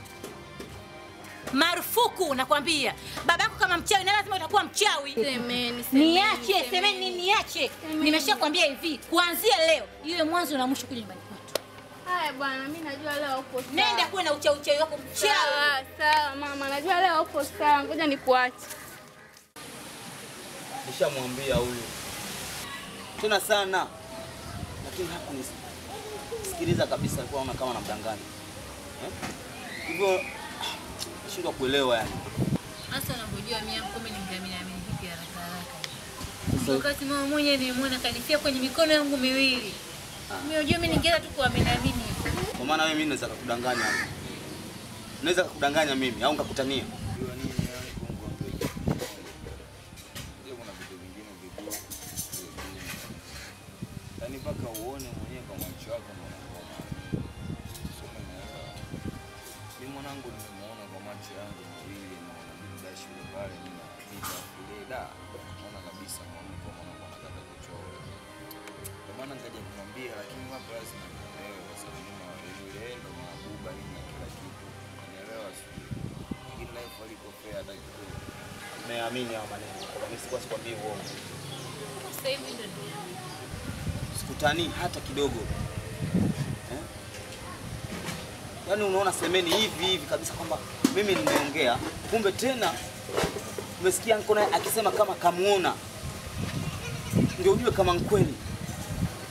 Marufuku nakwambia. Babako kama mchawi na lazima utakuwa mchawi. Semeni. Niache semeni niache. Nimeshakwambia hivi. Kuanzia leo iwe mwanzo na mwisho kuja nyumbani kwetu. Haya bwana mimi najua leo uko sawa. Nenda kuwe na uchawi wako mchawi. Sawa mama najua leo uko sawa. Ngoja nikuache. Nishamwambia huyu. Tena sana. Lakini hakunisikiliza kabisa alikuwa anaona kama anamdanganya. Hivyo sio kuelewa yani. Hasa anapojua mimi mkome ni mdhamini amini hivi haraka haraka. Wakati mama mwenyewe nilimwona kanifia kwenye mikono yangu miwili. Mimi unajua mimi ningeza tu kuamini. Kwa maana wewe mimi naweza kukudanganya. Naweza kukudanganya mimi au nikakutania. Ndio kuna vitu vingine vikubwa. Yaani mpaka uone mwenyewe kwa macho yako unaona. Sio mimi mwanangu ni macho yangu hili na ya shule pale na vita ile da naona kabisa mwanamke mwanangu anataka kuchoa. Kwa maana nikaje kumwambia lakini wapo lazima nielewe kwa sababu mimi na yule ndo mabuba na kila kitu. Nielewa sio. Hii life walikopea hata kidogo. Nimeamini hayo maneno. Kwa nini sikwambie uongo? Sasa hivi ndio sikutani hata kidogo. Yaani unaona semeni hivi kabisa kwamba mimi nimeongea kumbe tena umesikia niko naye akisema kama kamuona ndio ujue kama nkweli.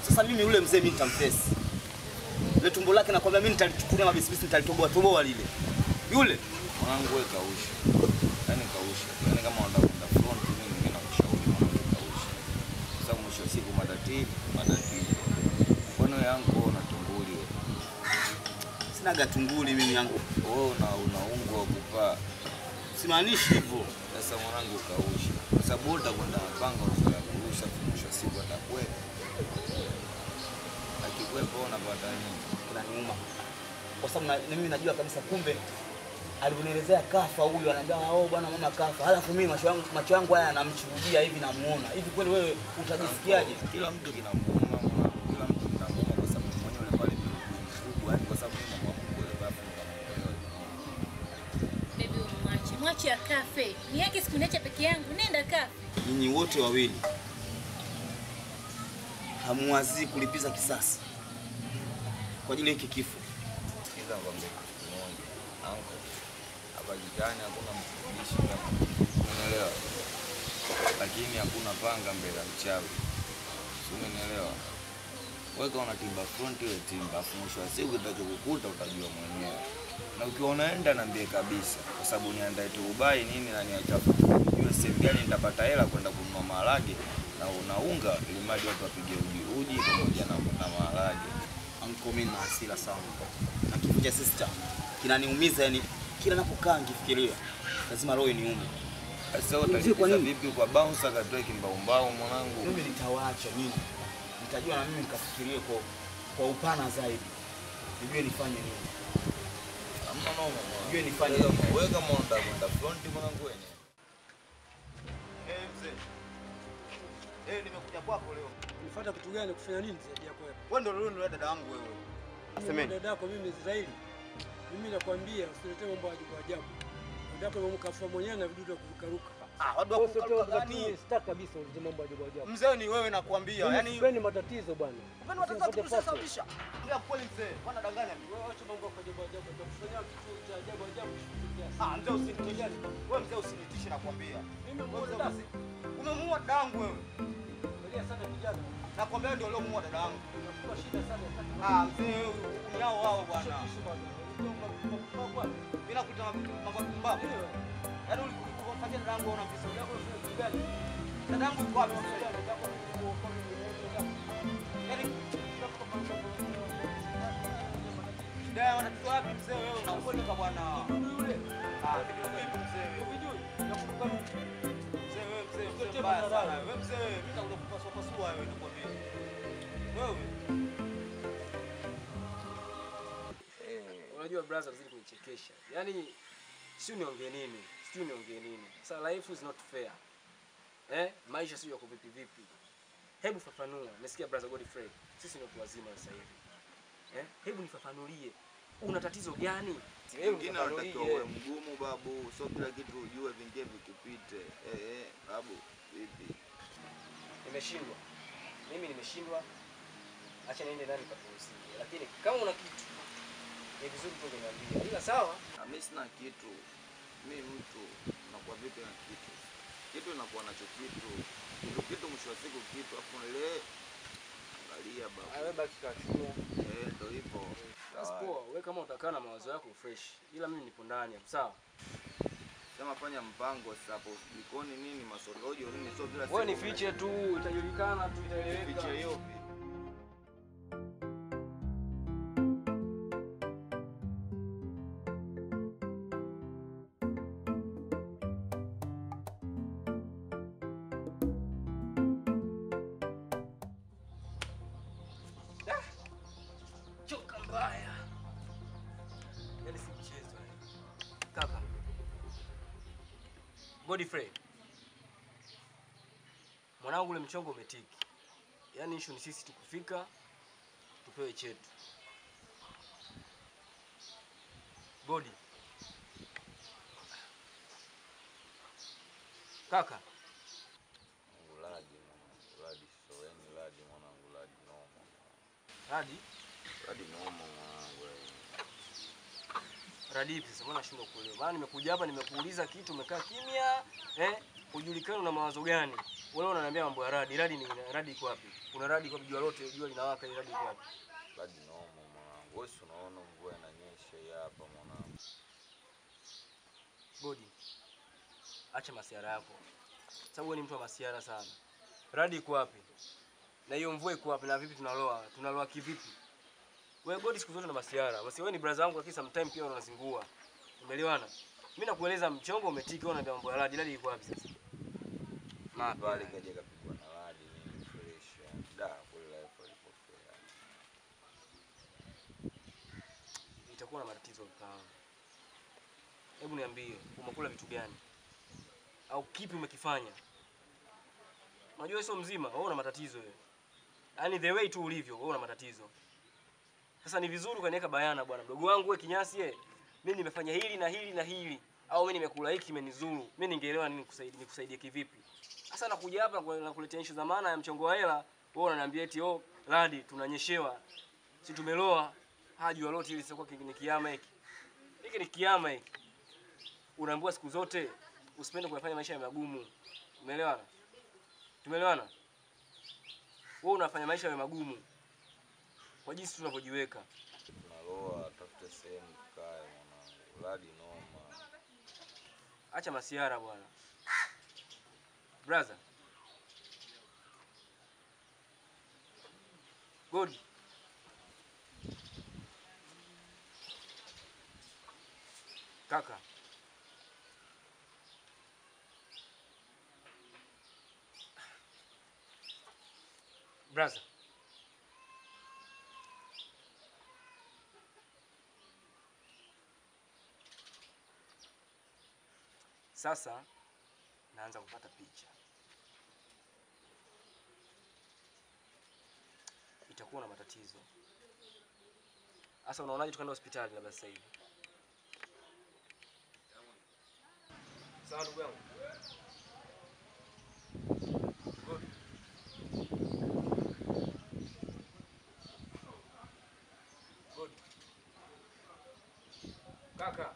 Sasa mimi yule mzee mimi nitamfesi. Ile tumbo lake nakwambia mimi nitalichukulia mabisibisi nitalitoboa toboa lile. Yule mwanangu wewe kausha. Yaani kausha. Yaani kama unataka front mimi ningena kushauri mwanangu kausha. Sasa mwisho siku matatizo. Mkono yangu naga tunguli mimi yangu. Wewe unaungwa kupaa. Simaanishi hivyo. Sasa mwanangu kausha. Kwa sababu wewe utakwenda mpango wa kurusha kumusha siku atakwepo. Akikwepo unapata nini? Unaniuma. Kwa sababu mimi najua kabisa kumbe alinielezea kafa huyu anambia oh bwana mama kafa. Halafu mimi macho yangu haya yanamchurudia hivi namuona. Hivi kweli wewe utajisikiaje? Kila mtu kinamuuma. Kila mtu kinamuuma kwa sababu mwenye yule pale mkubwa kwa sababu mwache ya kafe. Ni yake sikuneacha peke yangu. Nenda kafe. Ninyi wote wawili hamuwazi kulipiza kisasi kwa ajili ya hiki kifo. Niza ngombe mmoja. Anko. Hapa jikani hakuna mtumishi. Unaelewa? Lakini hakuna panga mbele ya mchawi. Umeelewa? Weka unatimba front ile timba afu mwisho wa siku utachokukuta utajua mwenyewe. Na ukiwa unaenda naambie kabisa kwa sababu niandae tu ubai nini na niachafu. Hiyo sehemu gani nitapata hela kwenda kununua maharage na unaunga ili madi watu wapige uji pamoja na maharage. Anko mimi na hasira sana. Na kifuja sister kinaniumiza yani kila ninapokaa nikifikiria lazima roho iniume. Sasa utajua vipi kwa bouncer katoe kimbaombao mwanangu? Mimi nitawaacha nini? Nitajua na mimi nikafikirie kwa upana zaidi. Nijue nifanye nini. Amna noma. Nijue nifanye nini. Weka monda kwenda front mwanangu wewe. Mzee. Nimekuja kwako leo. Unifuata kitu gani kufanya nini zaidi yako wewe? Wewe ndio leo dada wangu wewe. Asemeni. Dada yako mimi Israeli. Mimi nakwambia usiletee mambo ya ajabu. Dada yako mumkafa mwenyewe na vidudu kurukaruka. Wadu wako kukakani. Sita kabisa ulize mambo ajabu. Mzee ni wewe nakuambia. Yani upeni matatizo bwana. Upeni matatizo kusasautisha. Ndio pole mzee. Bwana danganya mimi. Wewe acha mambo ajabu. Utakufanyia kitu cha ajabu. Mzee usinitishe. Wewe mzee usinitishe nakwambia. Mimi mzee umemuua dada yangu wewe. Ngoja sana kijana. Nakwambia ndio uliomuua dada yangu. Unakuwa shida sana. Mzee yao wao bwana. Mimi nakuta mambo kumbavu. Yaani Kati ndangu ona pesa yako sio gani? Ndangu kwa pesa yako kwa kwa. Yaani ndio unatoa wapi mzee wewe unakuondoka bwana? Yule. Vipi mzee? Unijui? Nakutoka mzee wewe mzee mtoto mbaya sana. Wewe mzee mimi nakupasua pasua wewe nakwambia. Wewe unajua brother zili kunichekesha. Yaani sio niongee nini? Sasa life is not fair. Maisha sio yako vipi vipi. Hebu fafanua. Nasikia brother Godfrey. Sisi ndio tuwazima sasa hivi. Hebu nifafanulie. Una tatizo gani? Wengine wanatakiwa uwe mgumu babu. Sio kila kitu ujue vingine vikipite. Babu vipi? Nimeshindwa. Mimi nimeshindwa. Acha niende ndani kapumzike. Lakini kama una kitu ni vizuri tu kuniambia. Ila sawa, mimi sina kitu. Mimi mtu nakuwa vipi na kitu. Kitu nakuwa nacho kitu. Kitu mshwa siku kitu afu nile angalia baba. Wewe baki kachua. Ndio ipo. Sasa poa, wewe kama utakaa na mawazo yako fresh. Ila mimi nipo ndani hapo, sawa? Sema fanya mpango sasa hapo. Nikoni nini masolojo nini sio bila sisi. Wewe ni fiche tu, itajulikana tu itaeleweka. Fiche hiyo. Godfrey. Mwanangu ule mchongo umetiki. Yaani issue ni sisi tukufika tupewe chetu. Godi. Kaka. Uladi so yani ladi mwanangu uladi noma. Ladi noma mwanangu. Radipi sasa mbona nashindwa kuelewa. Maana nimekuja hapa nimekuuliza kitu umekaa kimya, ujulikane na mawazo gani? Wewe unaniambia mambo ya radi. Radi iko wapi? Kuna radi kwa jua lote, jua linawaka, radi iko wapi? Radi noma mwanangu. Wewe unaona mvua inanyesha hapa mwanangu. Bodi. Acha masiara yako. Sababu wewe ni mtu wa masiara sana. Radi iko wapi? Na hiyo mvua iko wapi na vipi tunaloa? Tunaloa kivipi? Wewe Godi siku zote na masiara. Basi wewe ni brother wangu lakini sometimes pia unazingua. Umeelewana? Mimi nakueleza mchongo umetiki ona mambo ya radi. Radi iko wapi sasa? Ma pale kaje kapigwa na radi ni fresh. Da full life alipokea. Nitakuwa na matatizo kama. Hebu niambie umekula vitu gani? Au kipi umekifanya? Unajua hiyo mzima, wewe una matatizo wewe. Yaani the way tu ulivyo, wewe una matatizo. Sasa ni vizuri ukaniweka bayana bwana mdogo wangu wewe Kinyasi mimi nimefanya hili na hili na hili au mimi nimekula hiki imenizuru. Mimi ningeelewa nini nikusaidie kivipi? Sasa nakuja hapa na kuletea issue za maana ya mchongo wa hela, wewe unaniambia eti radi tunanyeshewa. Si tumeloa hajua lote hili sasa kwa kiama hiki. Hiki ni kiama hiki. Unaambiwa siku zote usipende kuyafanya maisha ya magumu. Umeelewana? Tumeelewana? Wewe unafanya maisha ya magumu. Kwa jinsi tunavyojiweka. Tunaloa tafuta sehemu kae mwanangu. Uradi noma. Acha masiara bwana. Brother. Good. Kaka. Brother. Sasa naanza kupata picha. Itakuwa na matatizo. Sasa unaonaje tukaenda hospitali labda sasa hivi? Sawa ndugu yangu. Good. Kaka.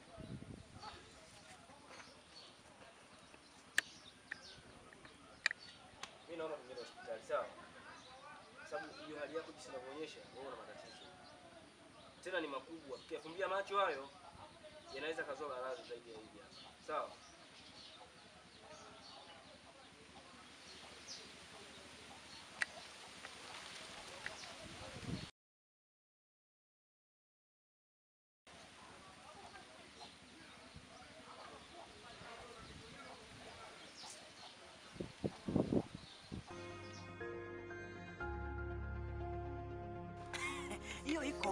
Naona mimi hospitali sawa. Sababu hiyo hali yako jinsi inaonyesha wewe una matatizo. Tena ni makubwa. Ukifumbia macho hayo yanaweza kazoa maradhi zaidi ya hivi. Sawa. Hiyo iko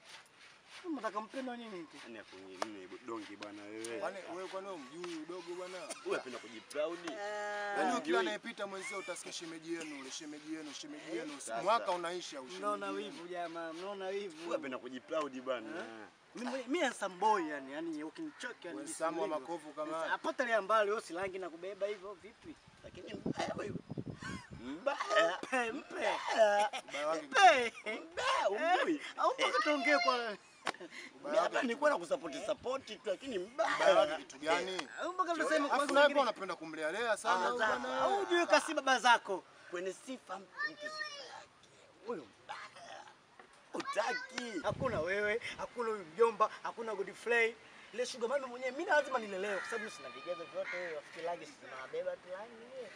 Mtaka mpenda nyinyi tu. Yaani akunye mimi donge bwana wewe. Kwani wewe kwani umjui udogo bwana? Wewe unapenda kujiproud. Yaani ukiwa anayepita mwenzio utasikia shemeji yenu mwaka unaisha ushemeji. Unaona wivu jamaa, unaona wivu. Wewe unapenda kujiproud bwana. Mimi ni Samboi yani ukinichoki yani Samo makovu kama apotelea mbali wewe silangi na kubeba hivyo vipi lakini mbaya wewe mbaya umbui au mtakatongea kwa baba ni kwenda kusupport lakini mbaya kitu gani mbona unasema kwanza unapo unapenda kumlelea sana bwana au unjue kasi baba zako kwenye sifa huyo utaki hakuna wewe hakuna mjomba hakuna Godfrey ile shugo mama mwenyewe mimi lazima nilelewe kwa sababu sina vigezo vyote wewe rafiki langu sina beba tu yani wewe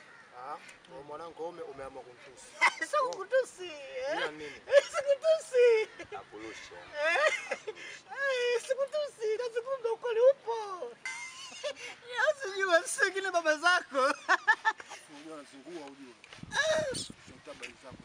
mwanangu umeamua kumtusi sasa ukutusi sikutusi akurusha sikutusi kazi kumbe uko upo unajua singine baba zako unajua unazungua unajua sio tabari zako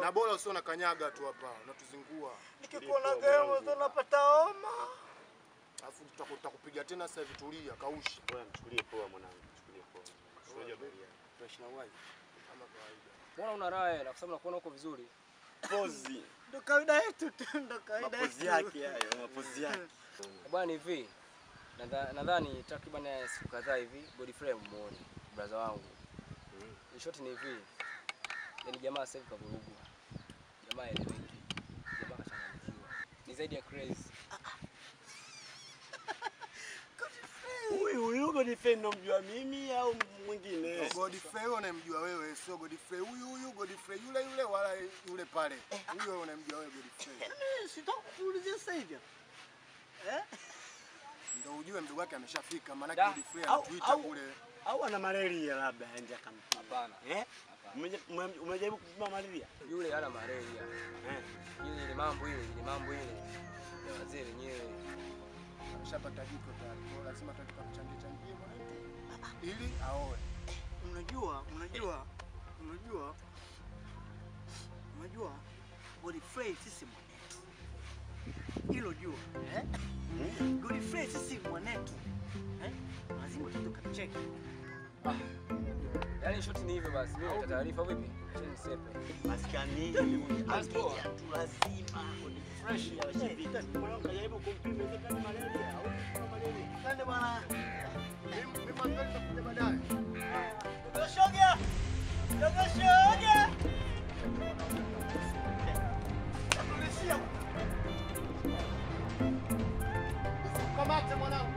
Na bora usio na kanyaga tu hapa, unatuzingua. Nikikuona gayo mzo unapata homa. Alafu tutakupiga tena sasa hivi, tulia, kaushi. Wewe mchukulie poa mwanangu, mchukulie poa. Usije bali. Tunashina wazi kama kawaida. Mbona una raha hela? Kwa sababu nakuona uko vizuri. Pozi. Ndio kawaida yetu, ndio kawaida yetu. Pozi yake hayo, mapozi yake. Bwana hivi. Nadhani takriban siku kadhaa hivi body frame muone brother wangu. Ni shoti ni hivi. Yaani jamaa sasa hivi kavurugwa. Jamaa eleweki. Jamaa kachanganyikiwa. Ni zaidi ya crazy. Huyu Godfrey unamjua mimi au mwingine? Godfrey unamjua wewe, sio Godfrey huyu Godfrey yule wala yule pale. Huyo unamjua wewe Godfrey. Sitakuulizia sasa hivi. Ndio ujue mdogo wake ameshafika maana Godfrey anaitwa kule. Au ana malaria labda aende akampa. Hapana. Umejaribu kupima malaria? Yule hana malaria. Yule ni mambo ile, ni mambo ile. Ya wazee wenyewe. Ameshapata jiko tayari. Lazima tutamchangia changia mwanangu ili aoe. Unajua Godfrey sisi mwanetu. Hilo jua, Godfrey sisi mwanetu. Lazima tutamcheki. Yaani shoti ni hivyo basi. Mimi nitatoa taarifa vipi? Cheni sepe. Maskani hapo tulazima ni fresh ya vita. Mbona kujaribu kumpima hizo kama malaria au kama malaria? Sande bwana. Mimi mwanzo nitakuja baadaye. Dogoshogea. Dogoshogea. Tulishia. Kamata mwanangu.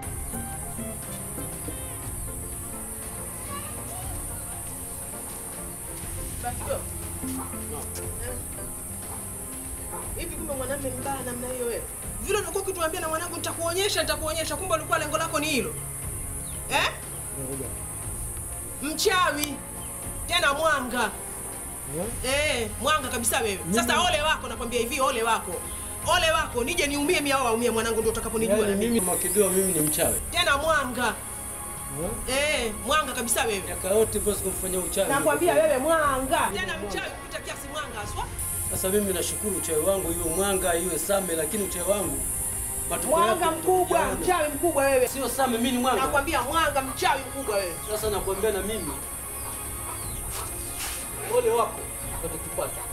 Let's go. Hivi kumbe mwanangu mbaya namna hiyo wewe. Vile unakuwa ukituambia na mwanangu nitakuonyesha kumbe ulikuwa lengo lako ni hilo. Eh? Mchawi. Tena mwanga. Mwanga kabisa wewe. Sasa ole wako nakwambia hivi ole wako. Ole wako nije niumie mimi au waumie mwanangu ndio utakaponijua. Mimi Kidoa mimi ni mchawi. Tena mwanga. Mwanga kabisa wewe. Miaka yote boss kumfanyia uchawi. Nakwambia wewe mwanga. Tena mchawi kupita kiasi mwanga aswa. Sasa mimi nashukuru uchawi wangu iwe mwanga iwe same lakini uchawi wangu matokeo yake mwanga mkubwa, mchawi mkubwa wewe. Sio same mimi ni mwanga. Nakwambia mwanga mchawi mkubwa wewe. Sasa nakwambia na mimi. Ole wako utakipata.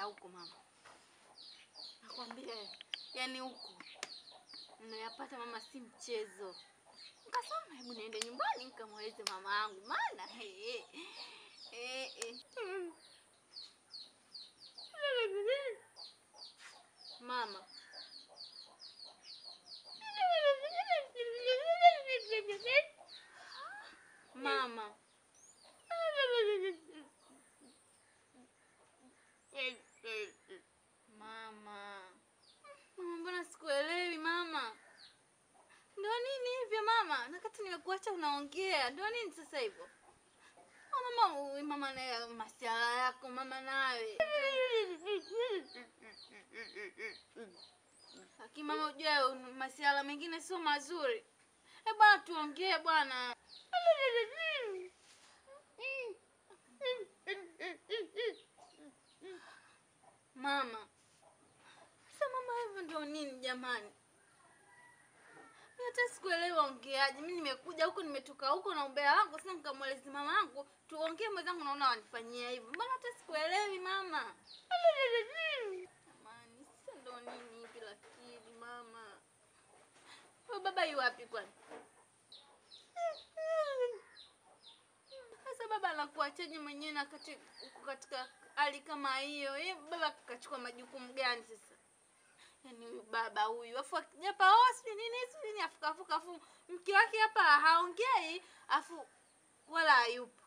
Huko mama. Nakwambia yani huko. Unayapata mama si mchezo. Nikasema hebu niende nyumbani nikamweleze mama yangu maana Mama. Mama. Mama mbona sikuelewi mama? Ndio nini hivyo mama? Nakati nimekuacha unaongea. Ndio nini sasa hivyo? Mama na masiala yako mama nawe. Haki mama ujue masiala mengine sio mazuri. Eh bwana tuongee bwana. Mama. Sasa mama hivyo ndio nini jamani? nimekuja huko nimetoka huko na umbea wangu sasa nikamweleza mama yangu tuongee mwenzangu naona wanifanyia hivyo. Mbona hata sikuelewi mama? Amani, sasa ndo nini kila kitu mama? Wewe baba yu wapi kwani? Sasa baba anakuachaje mwenyewe na katika hali kama hiyo? Baba kachukua majukumu gani sasa? Yaani baba huyu afu hapa hosi nini nini afukafuka afu mke wake hapa haongei afu wala hayupo.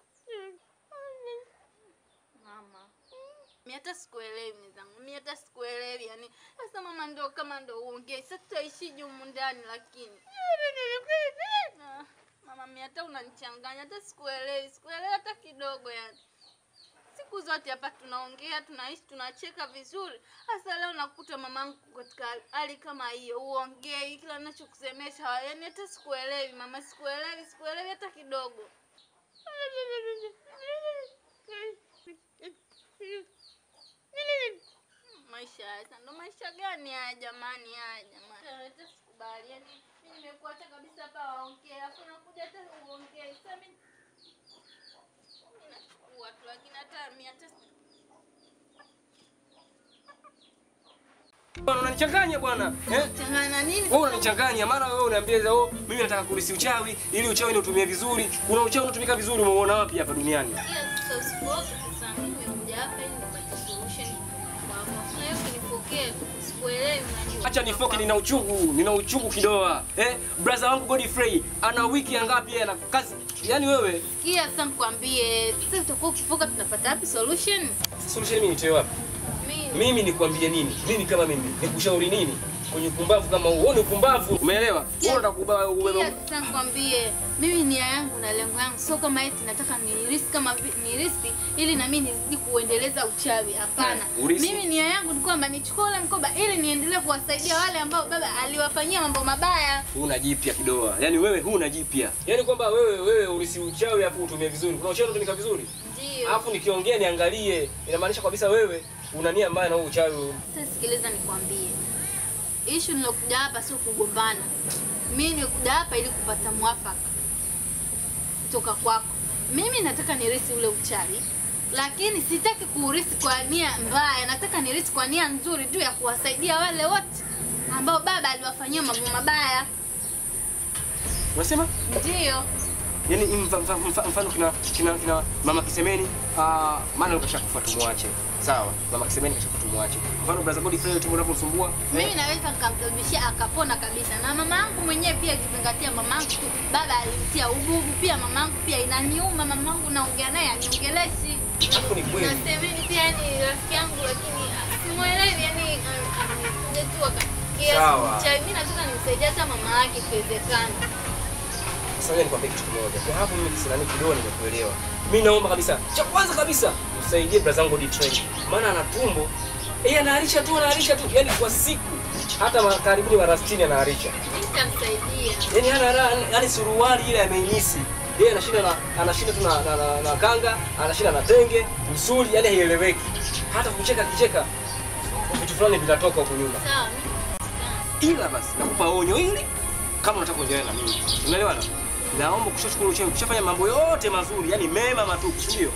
Mama, mimi hata sikuelewi mzangu. Mimi hata sikuelewi yani sasa mama ndio kama ndio uongee. Sasa tutaishi humu ndani lakini. Mama mimi hata unanichanganya hata sikuelewi. Sikuelewi hata kidogo yani. Siku zote hapa tunaongea, tunaishi, tunacheka vizuri. Hasa leo nakuta mamangu katika hali kama hiyo, uongee kila ninachokusemesha. Yaani hata sikuelewi, mama sikuelewi, sikuelewi hata kidogo. Maisha haya, ndo maisha gani haya jamani haya jamani? Hata sikubali. Yaani mimi nimekuacha kabisa hapa waongee, afu nakuja hata uongee. Sasa mimi watu lakini hata mimi hata bwana unanichanganya bwana eh changanya nini wewe unanichanganya mara wewe unaniambia oh mimi nataka kurisi uchawi ili uchawi niutumie vizuri una uchawi unatumika vizuri umeona wapi hapa duniani sasa usipoke sasa nimekuja hapa ili nipate solution kwa hiyo kinipokee sikuelewi unajua acha nifoke nina uchungu Kidoa eh brother wangu Godfrey ana wiki ngapi yeye ana kazi yaani wewe sikia sasa nikwambie sisi tutakuwa ukifoka tunapata hapo solution mimi nitoe wapi mimi nikwambie nini mimi kama mimi nikushauri nini kwenye kumbavu kama uone kumbavu umeelewa wewe utakubaa uwe sasa nikwambie mimi nia yangu na lengo yangu sio kama eti nataka ni risk ili na mimi nizidi kuendeleza uchawi hapana mimi nia yangu ni kwamba nichukue ile mkoba ili niendelee kuwasaidia wale ambao baba aliwafanyia mambo mabaya huna jipya Kidoa yani wewe huna jipya yani kwamba wewe urisi uchawi afu utumie vizuri kuna uchawi unatumika vizuri ndio afu nikiongea niangalie inamaanisha kabisa wewe una nia mbaya na uchawi sasa sikiliza nikwambie issue nilokuja hapa sio kugombana mimi nimekuja hapa ili kupata mwafaka kutoka kwako mimi nataka nirisi ule uchawi lakini sitaki kuurisi kwa nia mbaya nataka nirisi kwa nia nzuri tu ya kuwasaidia wale wote ambao baba aliwafanyia mambo mabaya unasema ndio yani mfano kina mama Kisemeni maana ukashakufa tumwache sawa mama Kisemeni kashakufa tumwache mfano brother Godfrey timu unapomsumbua mimi naweza nikamsababishia akapona kabisa na mama yangu mwenyewe pia kizingatia mama yangu baba alimtia ububu pia mama yangu pia inaniuma mama yangu naongea naye aniongelesi hapo ni kweli na Kisemeni pia ni rafiki yangu lakini simuelewi yani ndio tu sawa mimi nataka nimsaidie hata mama yake ikiwezekana sasa nikwambia kitu kimoja. Kwa hapo mimi kisilani Kidoa nimekuelewa. Mimi naomba kabisa. Cha kwanza kabisa usaidie brother zangu D-Train. Maana ana tumbo. Yeye anaarisha tu. Yaani kwa siku hata karibuni mara 60 anaarisha. Nitamsaidia. Yaani ana suruali ile ameinisi. Yeye anashinda tu na kanga, anashinda na tenge, msuri yaani haieleweki. Hata kucheka. Vitu fulani vinatoka huko nyuma. Sawa. Ila basi nakupa onyo hili kama unataka kuendelea na mimi. Unaelewana? Naomba kushachukua uchawi, kushafanya mambo yote mazuri, yani mema matupu, ndio.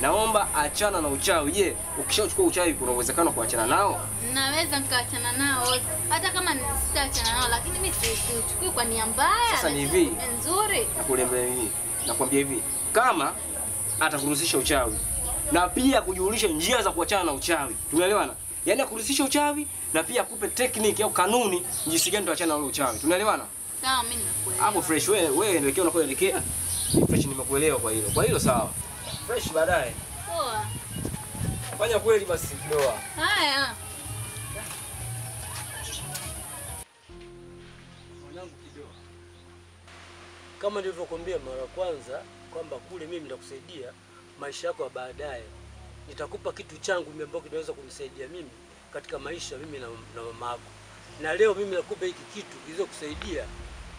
Naomba achana na uchawi. Je, ukishachukua uchawi kuna uwezekano kuachana nao? Naweza nikaachana nao. Hata kama nisitaachana nao, lakini mimi sichukui kwa nia mbaya. Sasa ni hivi. Nzuri. Nakuelezea hivi. Nakwambia hivi. Kama atakurudisha uchawi na pia kujulisha njia za kuachana na uchawi. Tunaelewana? Yaani akurudisha uchawi na pia akupe technique au kanuni jinsi gani tuachana na ule uchawi. Tunaelewana? Sawa mimi nimekuelewa. Hapo fresh wewe endelea unakoelekea. Fresh nimekuelewa kwa hilo. Kwa hilo sawa. Fresh baadaye. Poa. Fanya kweli basi Kidoa. Haya. Mwanangu Kidoa. Kama nilivyokuambia mara kwanza kwamba kule mimi nitakusaidia maisha yako baadaye. Nitakupa kitu changu mimi ambacho kinaweza kumsaidia mimi katika maisha mimi na mama yako. Na leo mimi nakupa hiki kitu kiweze kusaidia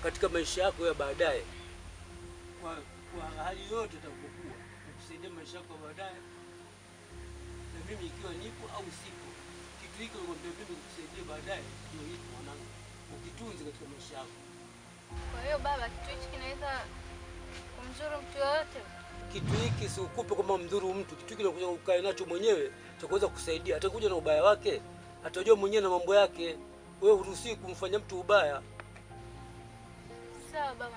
katika maisha yako ya baadaye. Kwa hali yote itakokuwa kukusaidia maisha yako baadaye. Na mimi ikiwa nipo au sipo. Kitu hiki ningombe mimi nikusaidia baadaye ndio hiki mwanangu. Ukitunze katika maisha yako. Kwa hiyo baba, kitu hiki kinaweza kumzuru mtu yote. Kitu hiki si ukupe kama mdhuru mtu. Kitu hiki unakuja ukae nacho mwenyewe, chakaweza kusaidia. Atakuja na ubaya wake, atajua mwenyewe na mambo yake. Wewe huruhusi kumfanya mtu ubaya. Sawa baba.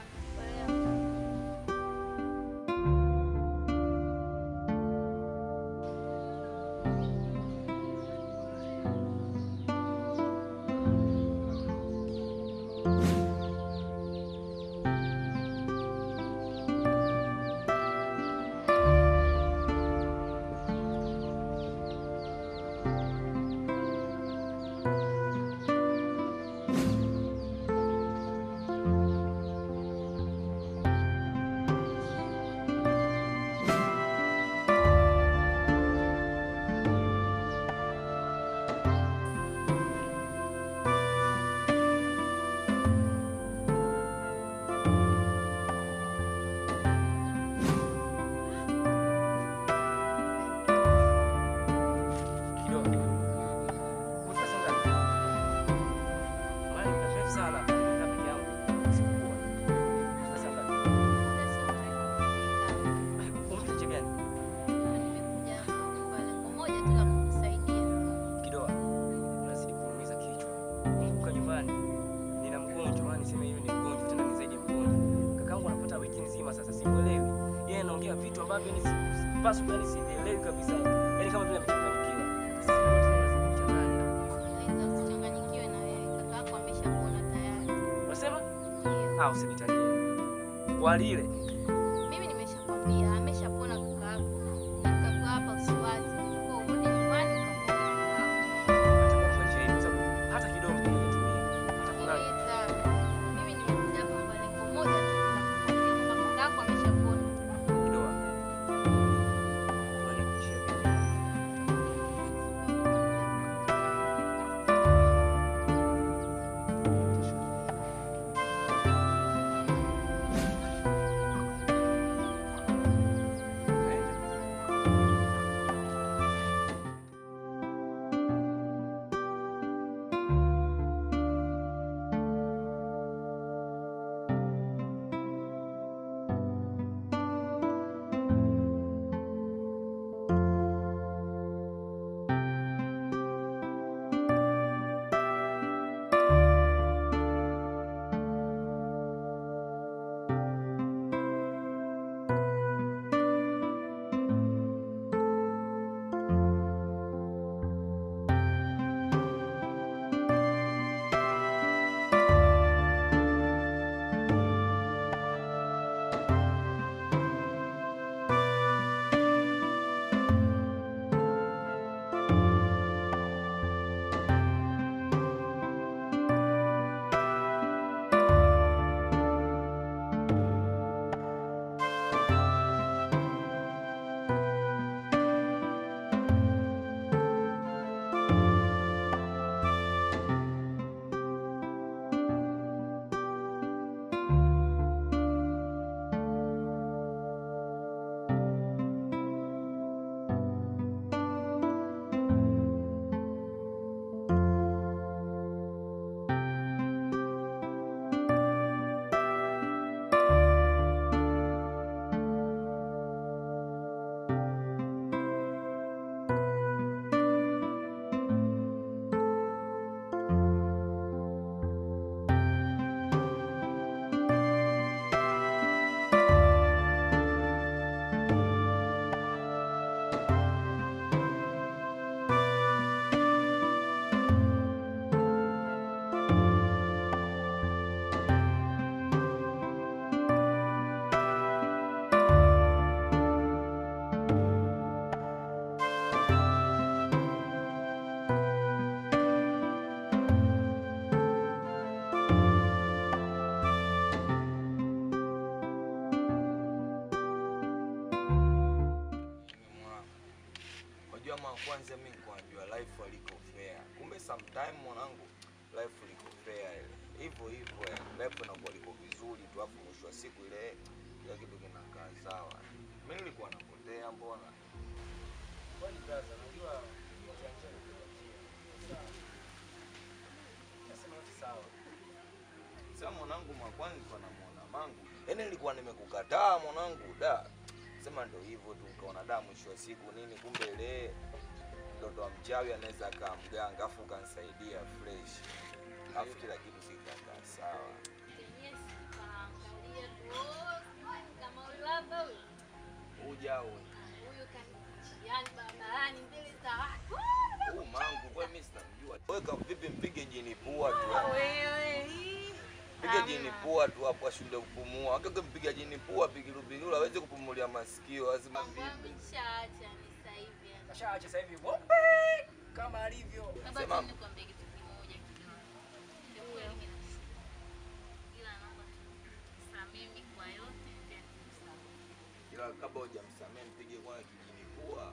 Walile mimi nimeshakwambia ameshapona kaka yako kaka hapa usiwazi kwa urudi nyumbani hata kidogo mimi nimekuja kwa malengo moja tu kaka yako ameshapona Kidoa wale Kwanza mimi nikaambiwa life aliko fair. Kumbe sometime mwanangu life aliko fair ile. Hivyo hivyo life inakuwa liko vizuri tu afu mwisho wa siku ile kila kitu kinakaa sawa. Mimi nilikuwa napotea mbona? Kwani brother unajua mtaanza kukupatia. Sasa. Sasa sawa. Sasa mwanangu mwanzo namuona mangu. Yaani nilikuwa nimekukataa mwanangu da. Sema ndio hivyo tu ukaona damu mwisho wa siku nini kumbe ile mtoto wa mchawi anaweza kama mganga afu kanisaidia fresh. Afu kila kitu kikakaa sawa. Yes, kaangalia tu kama ulava huyu. Ujao huyu yani barabarani mbili za watu. Mangu kwa mimi sitamjua. Weka vipi mpige jini pua tu. Wewe piga jini pua tu hapo ashinde kupumua. Akaka mpiga jini pua pikirubirula aweze kupumulia masikio lazima vipi. Shaacha ni sasa hivi. Kashaacha sasa hivi bombe kama alivyo. Sema nikwambie kitu kimoja kidogo. Wewe ila naomba samimi kwa yote tena msamehe. Ila kabla hujamsamehe mpige kwa kijini pua.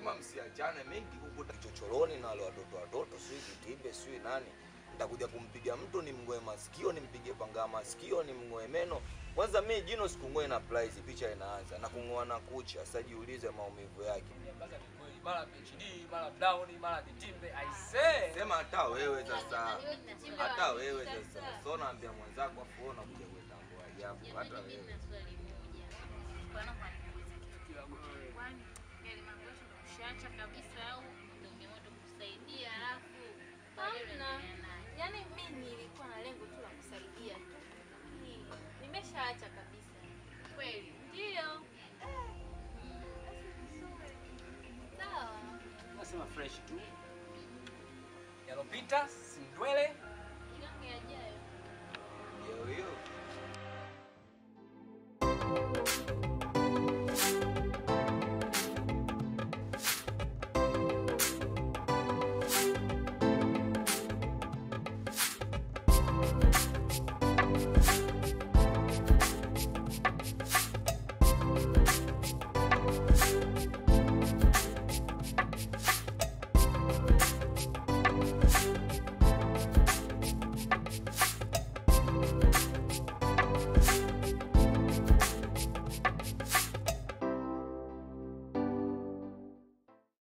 Sema msiachane mengi kukuta kichochoroni na wale watoto sio kitibe sio nani nitakuja kumpiga mtu nimngoe masikio nimpige panga masikio nimngoe meno kwanza mimi jino sikungoe na prize picha inaanza na kungoa na kucha sasa jiulize maumivu yake mara PhD mara down mara kitimbe I say sema hata wewe sasa sio naambia mwanzako afu ona kuja kuitambua ajabu hata wewe kwani yale mabosho kushaacha kabisa au ndio mtu kusaidia alafu hamna yani mimi nilikuwa na lengo tu la kusaidia tu nimeshaacha kabisa kweli ndio sawa nasema fresh tu yalopita sindwele ndio yajayo ndio hiyo